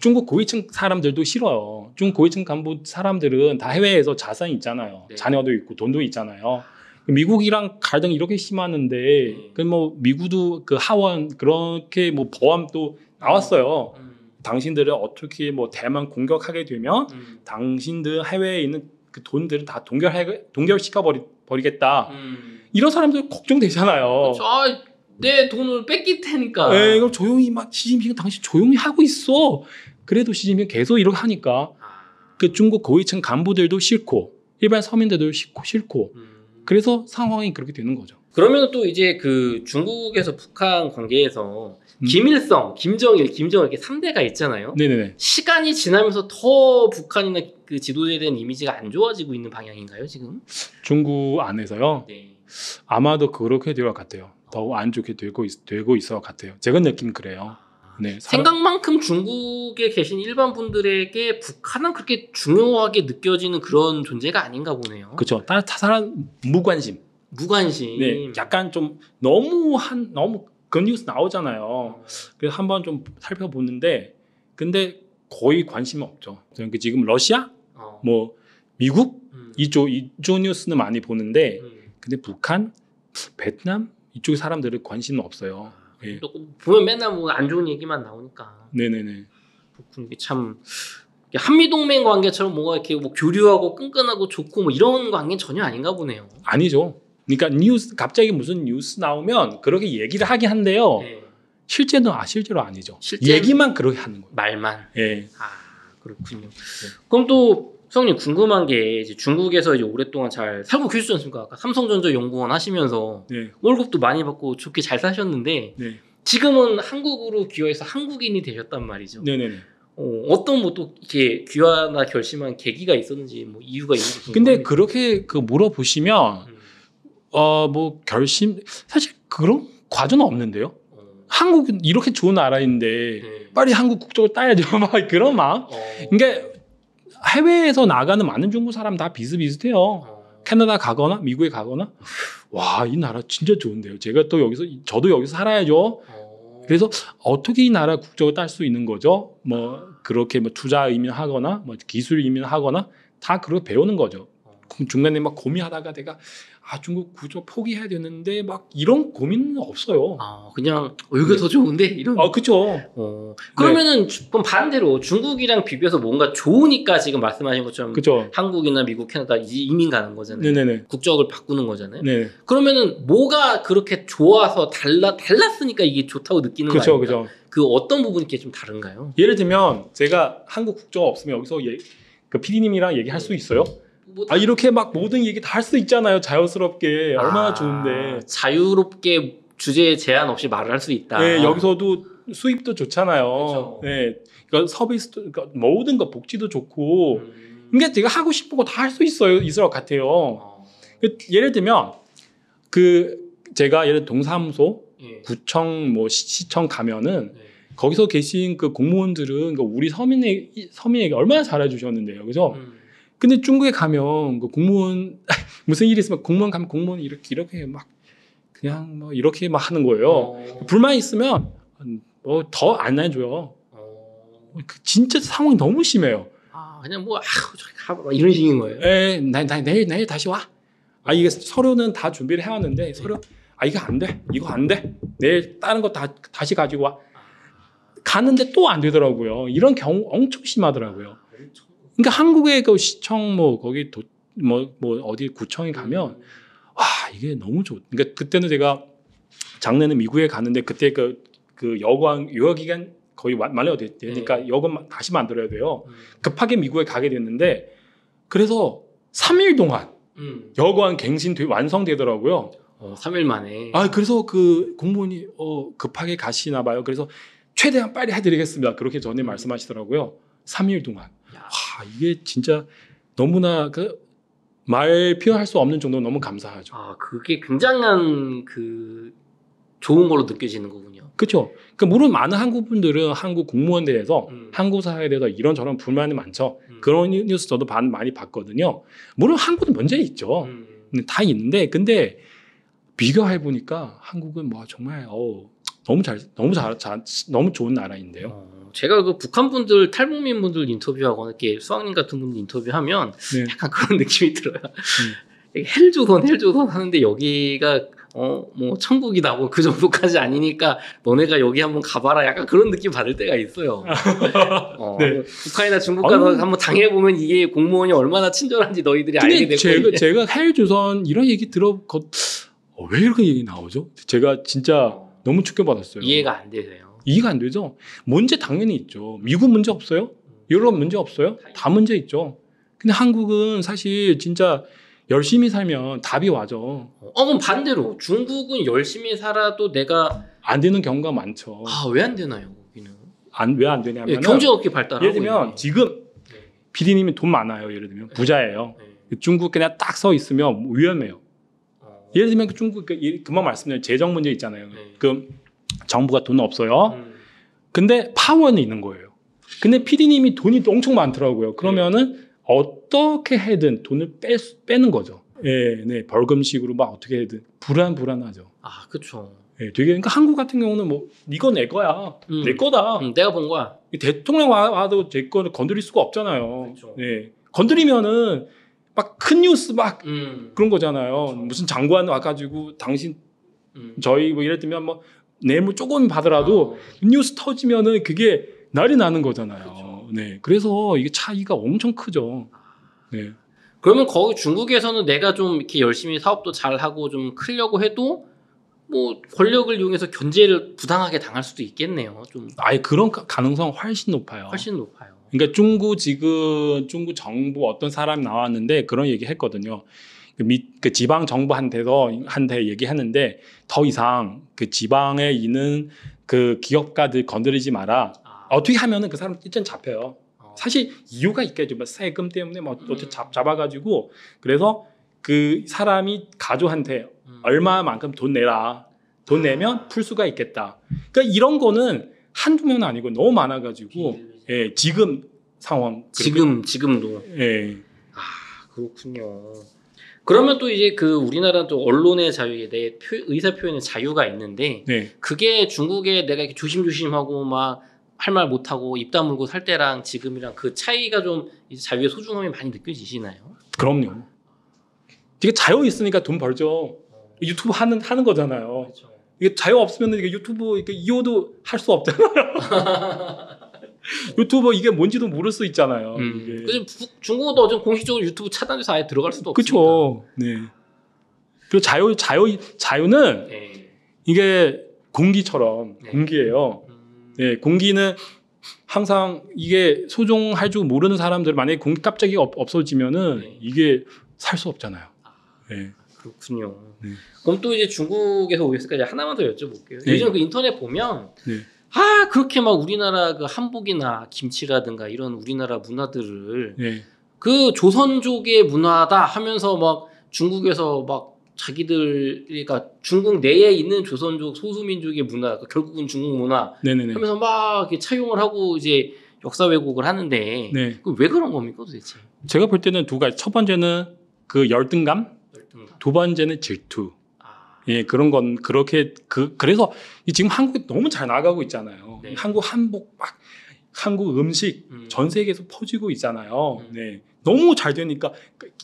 중국 고위층 사람들도 싫어요. 중국 고위층 간부 사람들은 다 해외에서 자산이 있잖아요. 네. 자녀도 있고 돈도 있잖아요. 미국이랑 갈등이 이렇게 심하는데 네. 그 뭐 미국도 그 하원 그렇게 뭐 보안도 나왔어요. 음. 당신들을 어떻게 뭐 대만 공격하게 되면 음. 당신들 해외에 있는 그 돈들을 다 동결해, 동결시켜 버리, 버리겠다. 음. 이런 사람들 걱정되잖아요. 아, 내 돈을 뺏길 테니까. 네, 이거 조용히 막 시진핑은 당신 조용히 하고 있어. 그래도 시진핑 계속 이렇게 하니까 그 중국 고위층 간부들도 싫고 일반 서민들도 싫고 싫고 음. 그래서 상황이 그렇게 되는 거죠. 그러면 또 이제 그 중국에서 북한 관계에서 김일성, 김정일, 김정은 이렇게 삼 대가 있잖아요. 네네네. 시간이 지나면서 더 북한이나 그 지도자에 대한 이미지가 안 좋아지고 있는 방향인가요, 지금? 중국 안에서요? 네. 아마도 그렇게 될 것 같아요. 더 안 좋게 되고, 있, 되고 있어 같아요. 제가 느낌 그래요. 네, 사람... 생각만큼 중국에 계신 일반 분들에게 북한은 그렇게 중요하게 느껴지는 그런 존재가 아닌가 보네요. 그렇죠. 다른 사람 무관심. 무관심. 네, 약간 좀 너무 한, 너무 그런 뉴스 나오잖아요. 그래서 한번 좀 살펴보는데 근데 거의 관심이 없죠. 그러니까 지금 러시아, 어. 뭐 미국 음. 이쪽 이쪽 뉴스는 많이 보는데 음. 근데 북한, 베트남 이쪽 사람들은 관심은 없어요. 예. 보면 맨날 뭐 안 좋은 얘기만 나오니까. 네네네. 그렇군. 이게 참 한미 동맹 관계처럼 뭔가 이렇게 뭐 교류하고 끈끈하고 좋고 뭐 이런 관계는 전혀 아닌가 보네요. 아니죠. 그러니까 뉴스 갑자기 무슨 뉴스 나오면 그렇게 얘기를 하긴 한데요. 네. 실제는 아 실제로 아니죠. 실제 얘기만 그렇게 하는 거예요. 말만. 예. 아 그렇군요. 네. 그럼 또 성님 궁금한 게 이제 중국에서 이제 오랫동안 잘 살고 계시지 않습니까? 아까 삼성전자 연구원 하시면서 네. 월급도 많이 받고 좋게 잘 사셨는데 네. 지금은 한국으로 귀화해서 한국인이 되셨단 말이죠. 네네네. 어, 어떤 뭐 또 이렇게 귀화나 결심한 계기가 있었는지 뭐 이유가 있는지 궁금합니다. 근데 그렇게 그 물어보시면 음. 어 뭐 결심 사실 그런 과정은 없는데요. 어. 한국은 이렇게 좋은 나라인데 네. 빨리 한국 국적을 따야죠. 막 그런 마음. 어. 그러니까 해외에서 나가는 많은 중국 사람 다 비슷비슷해요. 어. 캐나다 가거나 미국에 가거나 와, 이 나라 진짜 좋은데요. 제가 또 여기서 저도 여기서 살아야죠. 어. 그래서 어떻게 이 나라 국적을 딸 수 있는 거죠? 뭐 어. 그렇게 뭐 투자 이민하거나 뭐 기술 이민하거나 다 그렇게 배우는 거죠. 어. 중간에 막 고민하다가 내가 아 중국 국적 포기해야 되는데 막 이런 고민은 없어요. 아 그냥 여기가 네. 더 좋은데 이런. 아 그렇죠. 어, 그러면은 네. 그럼 반대로 중국이랑 비교해서 뭔가 좋으니까 지금 말씀하신 것처럼 그쵸. 한국이나 미국, 캐나다 이민 가는 거잖아요. 네네네. 국적을 바꾸는 거잖아요. 네. 그러면은 뭐가 그렇게 좋아서 달라 달랐으니까 이게 좋다고 느끼는 거예요. 그렇죠, 그렇죠. 그 어떤 부분이 이렇게 좀 다른가요? 예를 들면 제가 한국 국적 없으면 여기서 예, 그 피디님이랑 얘기할 수 있어요? 뭐 아 이렇게 막 모든 얘기 다 할 수 있잖아요. 자연스럽게 얼마나 아, 좋은데. 자유롭게 주제에 제한 없이 말을 할 수 있다. 네, 여기서도 수입도 좋잖아요. 그렇죠. 네, 그러니까 서비스도 그러니까 모든 거 복지도 좋고. 음. 그러니까 제가 하고 싶은 거 다 할 수 있어요. 있을 것 같아요. 어. 그러니까 예를 들면 그 제가 예를 동사무소, 예. 구청, 뭐 시, 시청 가면은. 예. 거기서 계신 그 공무원들은 그러니까 우리 서민에 서민에게 얼마나 잘해주셨는데요, 그죠? 음. 근데 중국에 가면 그 공무원 무슨 일이 있으면 공무원 가면 공무원 이렇게 이렇게 막 그냥 뭐 이렇게 막 하는 거예요. 어. 불만 있으면 뭐 더 안 해줘요. 어. 진짜 상황이 너무 심해요. 아 그냥 뭐 아우 이런 식인 거예요. 에 나, 나, 내일 내일 다시 와. 아 이게 서류는 다 준비를 해왔는데 서류 아 이거 안 돼 이거 안 돼 내일 다른 거 다 다시 가지고 와. 가는데 또 안 되더라고요. 이런 경우 엄청 심하더라고요. 그러니까 한국의 그 시청 뭐 거기 도, 뭐, 뭐 어디 구청에 가면 와 이게 너무 좋. 그러니까 그때는 제가 작년에 미국에 갔는데 그때 그, 그 여관 유효 기간 거의 만료가 됐으니까 네. 여관 다시 만들어야 돼요. 음. 급하게 미국에 가게 됐는데 그래서 삼 일 동안 음. 여관 갱신 되, 완성되더라고요. 어, 삼 일 만에. 아 그래서 그 공무원이 어, 급하게 가시나 봐요. 그래서 최대한 빨리 해드리겠습니다. 그렇게 전에 음. 말씀하시더라고요. 삼 일 동안. 야. 와 이게 진짜 너무나 그 말 표현할 수 없는 정도로 너무 감사하죠. 아 그게 굉장한 그 좋은 걸로 느껴지는 거군요. 그렇죠. 그러니까 물론 많은 한국 분들은 한국 공무원에 대해서 음. 한국 사회에 대해서 이런저런 불만이 많죠. 음. 그런 뉴스 저도 많이 봤거든요. 물론 한국도 문제 있죠. 음. 다 있는데 근데 비교해 보니까 한국은 뭐 정말 어. 너무 잘, 너무 잘, 잘, 너무 좋은 나라인데요. 어, 제가 그 북한 분들, 탈북민 분들 인터뷰하거나 이렇게 수학님 같은 분들 인터뷰하면 네. 약간 그런 느낌이 들어요. 음. 헬조선, 헬조선 하는데 여기가 어, 뭐 천국이다, 뭐 그 정도까지 아니니까 너네가 여기 한번 가봐라. 약간 그런 느낌 받을 때가 있어요. 어, 네. 북한이나 중국 가서 아유. 한번 당해보면 이게 공무원이 얼마나 친절한지 너희들이 알게 될 거예요. 근데 제가 헬조선 이런 얘기 들어봤, 어, 왜 이렇게 얘기 나오죠? 제가 진짜 너무 충격받았어요. 이해가 안 되세요? 이해가 안 되죠. 문제 당연히 있죠. 미국 문제 없어요? 유럽 문제 없어요? 다 문제 있죠. 근데 한국은 사실 진짜 열심히 살면 답이 와죠. 어, 그럼 반대로 중국은 열심히 살아도 내가 안 되는 경우가 많죠. 아, 왜 안 되나요? 거기는 안, 왜 안 되냐면 예, 경제가 어떻게 발달하고 예를 들면 있네. 지금 피디님이 돈 많아요. 예를 들면 부자예요. 네. 중국 그냥 딱 서 있으면 위험해요. 예를 들면 그 중국 그만 말씀드린 재정 문제 있잖아요. 네. 그 정부가 돈 없어요. 음. 근데 파워는 있는 거예요. 근데 피디님이 돈이 엄청 많더라고요. 그러면은 네. 어떻게 해든 돈을 빼, 빼는 거죠. 예, 네, 벌금식으로 막 어떻게 해든 불안 불안하죠. 아, 그렇죠. 예, 되게 그러니까 한국 같은 경우는 뭐 이건 내 거야, 음. 내 거다, 음, 내가 본 거야. 대통령 와도 제 거를 건드릴 수가 없잖아요. 그쵸. 예, 건드리면은 막 큰 뉴스 막 음. 그런 거잖아요. 그쵸. 무슨 장관 와가지고 당신 음. 저희 뭐 이랬더면 뭐 뇌물 조금 받으라도 아. 뉴스 터지면은 그게 날이 나는 거잖아요. 그쵸. 네, 그래서 이게 차이가 엄청 크죠. 네. 그러면 거기 중국에서는 내가 좀 이렇게 열심히 사업도 잘 하고 좀 크려고 해도 뭐 권력을 이용해서 견제를 부당하게 당할 수도 있겠네요. 좀 아예 그런 가능성 훨씬 높아요. 훨씬 높아요. 그러니까 중국 지금 중국 정부 어떤 사람이 나왔는데 그런 얘기 했거든요. 그, 밑, 그 지방 정부한테서 한테 얘기했는데 더 이상 그 지방에 있는 그 기업가들 건드리지 마라. 아. 어떻게 하면은 그 사람 일단 잡혀요. 사실 이유가 있겠죠. 뭐 세금 때문에 뭐 어떻게 잡 잡아가지고 그래서 그 사람이 가족한테 음. 얼마만큼 돈 내라, 돈 내면 풀 수가 있겠다. 그러니까 이런 거는 한두 명 아니고 너무 많아가지고 예, 지금 상황 지금 그렇게. 지금도 예. 아 그렇군요. 그러면 또 이제 그 우리나라 또 언론의 자유에 대해 표, 의사 표현의 자유가 있는데 네. 그게 중국에 내가 이렇게 조심조심하고 막 할 말 못하고 입 다물고 살 때랑 지금이랑 그 차이가 좀 이제 자유의 소중함이 많이 느껴지시나요? 그럼요. 되게 자유 있으니까 돈 벌죠. 어. 유튜브 하는 하는 거잖아요. 그렇죠. 이게 자유 없으면 이게 유튜브 이게 이호도 할 수 없잖아요. 유튜브 이게 뭔지도 모를 수 있잖아요. 음. 이게. 중국어도 어제 공식적으로 유튜브 차단돼서 아예 들어갈 수도 없죠. 그렇죠. 네. 그리고 자유 자유 자유는 네. 이게 공기처럼 네. 공기예요. 네, 공기는 항상 이게 소중할 줄 모르는 사람들 만약에 공기 갑자기 없, 없어지면은 네. 이게 살 수 없잖아요. 아, 네. 그렇군요. 네. 그럼 또 이제 중국에서 오셨으니까 하나만 더 여쭤볼게요. 네. 요즘 그 인터넷 보면 네. 아 그렇게 막 우리나라 그 한복이나 김치라든가 이런 우리나라 문화들을 네. 그 조선족의 문화다 하면서 막 중국에서 막 자기들, 그러니까 중국 내에 있는 조선족 소수민족의 문화, 결국은 중국 문화 네네네. 하면서 막 차용을 하고 이제 역사 왜곡을 하는데 네. 왜 그런 겁니까 도대체? 제가 볼 때는 두 가지. 첫 번째는 그 열등감, 열등감. 두 번째는 질투. 아. 예, 그런 건 그렇게 그 그래서 지금 한국이 너무 잘 나가고 있잖아요. 네. 한국 한복 막 한국 음식 음. 전 세계에서 퍼지고 있잖아요. 음. 네, 너무 잘 되니까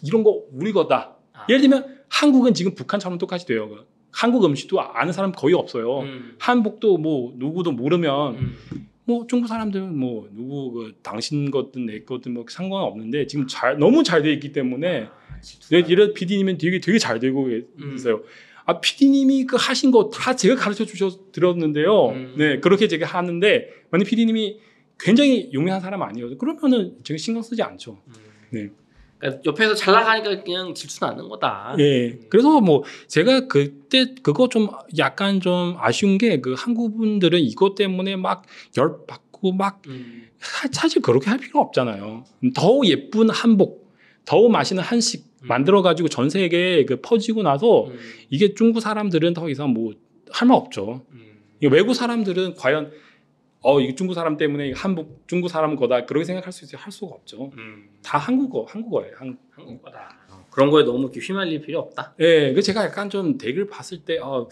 이런 거 우리 거다. 아. 예를 들면. 한국은 지금 북한처럼 똑같이 돼요. 한국 음식도 아는 사람 거의 없어요. 음. 한복도 뭐 누구도 모르면 음. 뭐 중국 사람들은 뭐 누구 그 당신 것든 내 것든 뭐 상관없는데 지금 잘 너무 잘 돼 있기 때문에 아, 예를 피디님은 되게 되게 잘 되고 있어요. 음. 아 피디님이 그 하신 거 다 제가 가르쳐 주셔 드렸는데요. 음. 네 그렇게 제가 하는데 만약 피디님이 굉장히 용맹한 사람 아니어도 그러면은 제가 신경 쓰지 않죠. 음. 네. 그러니까 옆에서 잘 나가니까 그냥 질투는 않는 거다. 예. 그래서 뭐 제가 그때 그거 좀 약간 좀 아쉬운 게 그 한국 분들은 이것 때문에 막 열 받고 막 음. 사실 그렇게 할 필요 없잖아요. 더 예쁜 한복, 더 맛있는 한식 음. 만들어 가지고 전 세계에 그 퍼지고 나서 음. 이게 중국 사람들은 더 이상 뭐 할 말 없죠. 음. 외국 사람들은 과연 어, 이게 중국 사람 때문에 한국 중국 사람 거다 그렇게 생각할 수 있어요? 할 수가 없죠. 음. 다 한국어, 한국어예요. 한국, 한국 거다. 어, 그런 거에 너무 휘말릴 필요 없다. 예, 그 제가 약간 좀 댓글 봤을 때 어,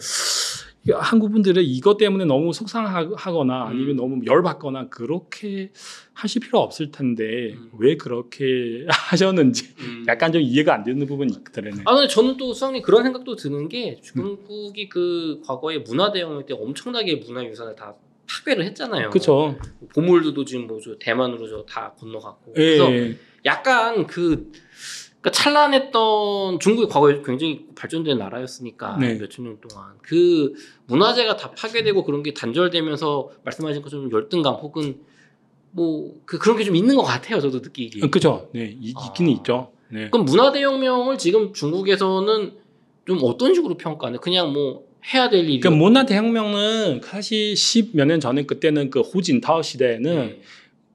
한국 분들은 이것 때문에 너무 속상하거나 음. 아니면 너무 열받거나 그렇게 하실 필요 없을 텐데 음. 왜 그렇게 하셨는지 음. 약간 좀 이해가 안 되는 부분이 있더라고요. 아, 근데 저는 또 수상님 그런 생각도 드는 게 중국이 음. 그 과거에 문화 대혁명 때 엄청나게 문화 유산을 다 파괴를 했잖아요. 그렇죠. 보물도 지금 뭐 저 대만으로 저 다 건너갔고. 예, 그래서 예. 약간 그 그러니까 찬란했던 중국이 과거에 굉장히 발전된 나라였으니까 네. 몇천 년 동안 그 문화재가 다 파괴되고 그런 게 단절되면서 말씀하신 것처럼 열등감 혹은 뭐 그 그런 게 좀 있는 것 같아요. 저도 느끼기. 그렇죠. 네, 이, 아. 있기는 있죠. 네. 그럼 문화 대혁명을 지금 중국에서는 좀 어떤 식으로 평가하나요? 그냥 뭐 해야 될 일이. 그러니까 문화 대혁명은 사실 십몇 년 전에 그때는 그 후진타오 시대에는 네.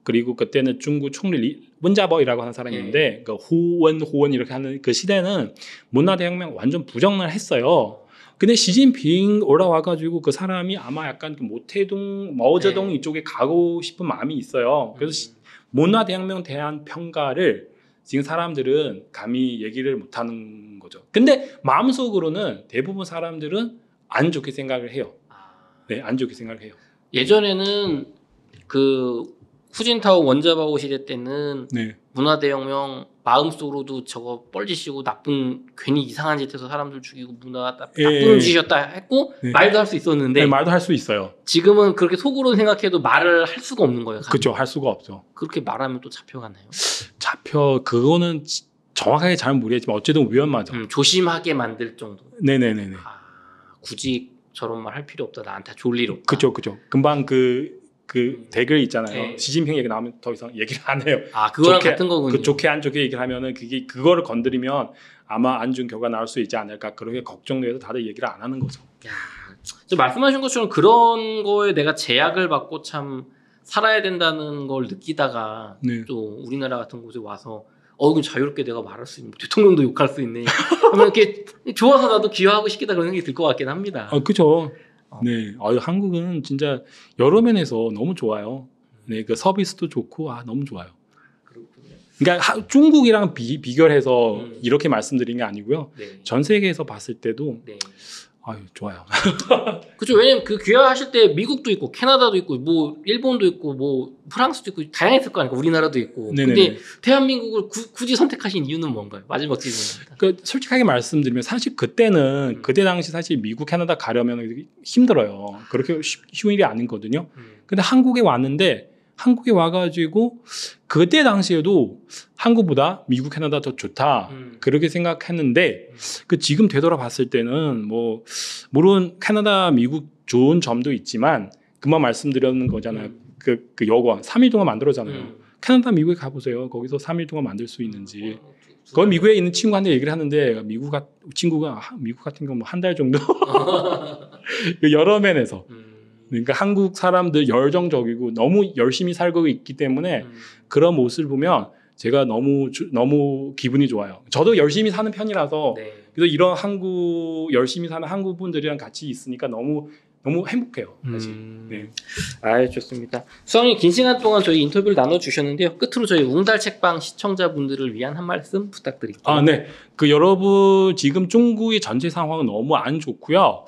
그리고 그때는 중국 총리 웬자버이라고 하는 사람인데 네. 그 호원 호원 이렇게 하는 그 시대는 문화 대혁명 완전 부정을 했어요. 근데 시진핑 올라와가지고 그 사람이 아마 약간 그 모태동, 마오쩌둥 네. 이쪽에 가고 싶은 마음이 있어요. 그래서 음. 문화 대혁명 대한 평가를 지금 사람들은 감히 얘기를 못 하는 거죠. 근데 마음속으로는 대부분 사람들은 안 좋게 생각을 해요. 네, 안 좋게 생각해요. 예전에는 그 후진타오 원자바오 시대 때는 네. 문화대혁명 마음속으로도 저거 뻘짓이고 나쁜 괜히 이상한 짓해서 사람들 죽이고 문화 나, 예, 나쁜 짓이었다 했고 예. 말도 할 수 있었는데 네, 말도 할 수 있어요. 지금은 그렇게 속으로 생각해도 말을 할 수가 없는 거예요. 그렇죠. 할 수가 없죠. 그렇게 말하면 또 잡혀가나요? 잡혀 그거는 정확하게 잘은 모르겠지만 어쨌든 위험하죠. 음, 조심하게 만들 정도. 네네네네. 아, 굳이 저런 말 할 필요 없다. 나한테 좋을 일 없다. 그렇죠. 그렇죠. 금방 그 그 댓글 있잖아요. 네. 시진핑 얘기 나오면 더 이상 얘기를 안 해요. 아, 그거랑 좋게, 같은 거군요. 그 좋게 안 좋게 얘기를 하면은 그게 그거를 건드리면 아마 안 좋은 결과 나올 수 있지 않을까 그렇게 걱정돼서 다들 얘기를 안 하는 거죠. 야, 저 말씀하신 것처럼 그런 거에 내가 제약을 받고 참 살아야 된다는 걸 느끼다가 네. 또 우리나라 같은 곳에 와서 어, 그럼 자유롭게 내가 말할 수 있는 대통령도 욕할 수 있네. 그러면 이렇게 좋아서 나도 기여하고 싶겠다 그런 생각이 들 것 같긴 합니다. 아, 그렇죠. 네, 아, 한국은 진짜 여러 면에서 너무 좋아요. 네, 그 서비스도 좋고 아 너무 좋아요. 그렇군요. 그러니까 하, 중국이랑 비, 비교해서 음. 이렇게 말씀드린 게 아니고요. 네. 전 세계에서 봤을 때도 네. 아유 좋아요. 그렇죠. 왜냐면 그 귀화하실 때 미국도 있고 캐나다도 있고 뭐 일본도 있고 뭐 프랑스도 있고 다양했을 거 아니까 우리나라도 있고. 네네네. 근데 대한민국을 구, 굳이 선택하신 이유는 뭔가요? 마지막 질문입니다. 그 솔직하게 말씀드리면 사실 그때는 음. 그때 당시 사실 미국 캐나다 가려면 힘들어요. 그렇게 쉬, 쉬운 일이 아니거든요. 음. 근데 한국에 왔는데 한국에 와가지고 그때 당시에도 한국보다 미국 캐나다 더 좋다 음. 그렇게 생각했는데 음. 그 지금 되돌아봤을 때는 뭐 물론 캐나다 미국 좋은 점도 있지만 금방 말씀드렸는 거잖아요. 음. 그, 그 여권 삼 일 동안 만들었잖아요. 음. 캐나다 미국에 가보세요. 거기서 삼 일 동안 만들 수 있는지 어, 그건 미국에 있는 친구한테 얘기를 하는데 미국 같, 친구가 미국 같은 경우 한 달 정도 여러 면에서 음. 그러니까 한국 사람들 열정적이고 너무 열심히 살고 있기 때문에 음. 그런 모습을 보면 제가 너무 너무 기분이 좋아요. 저도 열심히 사는 편이라서 네. 그래서 이런 한국 열심히 사는 한국 분들이랑 같이 있으니까 너무 너무 행복해요. 사실. 음. 네. 아, 좋습니다. 수학님 긴 시간 동안 저희 인터뷰를 나눠 주셨는데요. 끝으로 저희 웅달 책방 시청자분들을 위한 한 말씀 부탁드릴게요. 아, 네. 그 여러분 지금 중국의 전체 상황은 너무 안 좋고요.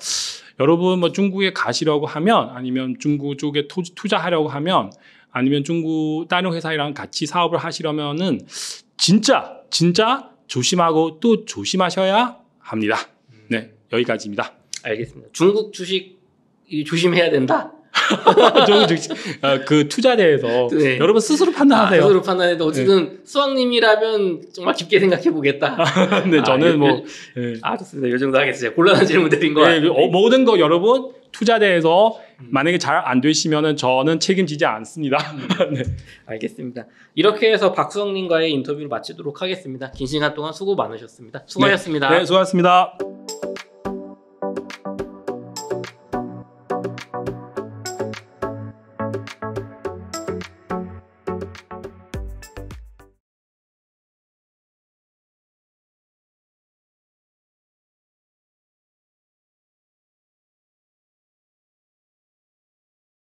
여러분 뭐 중국에 가시려고 하면 아니면 중국 쪽에 투, 투자하려고 하면 아니면 중국 다른 회사랑 같이 사업을 하시려면은 진짜 진짜 조심하고 또 조심하셔야 합니다. 네, 여기까지입니다. 알겠습니다. 중국 주식 조심해야 된다. 어, 그 투자에 대해서 네. 여러분 스스로 판단하세요. 아, 스스로 판단해도 어쨌든 네. 수학님이라면 정말 깊게 생각해 보겠다. 네, 아, 저는 예, 뭐 예. 아, 좋습니다. 요 정도 하겠습니다. 곤란한 질문 드린 거 네, 어, 모든 거 여러분 투자에 대해서 음. 만약에 잘 안 되시면은 저는 책임지지 않습니다. 음. 네. 알겠습니다. 이렇게 해서 박수영님과의 인터뷰를 마치도록 하겠습니다. 긴 시간 동안 수고 많으셨습니다. 수고하셨습니다. 네, 네 수고하셨습니다.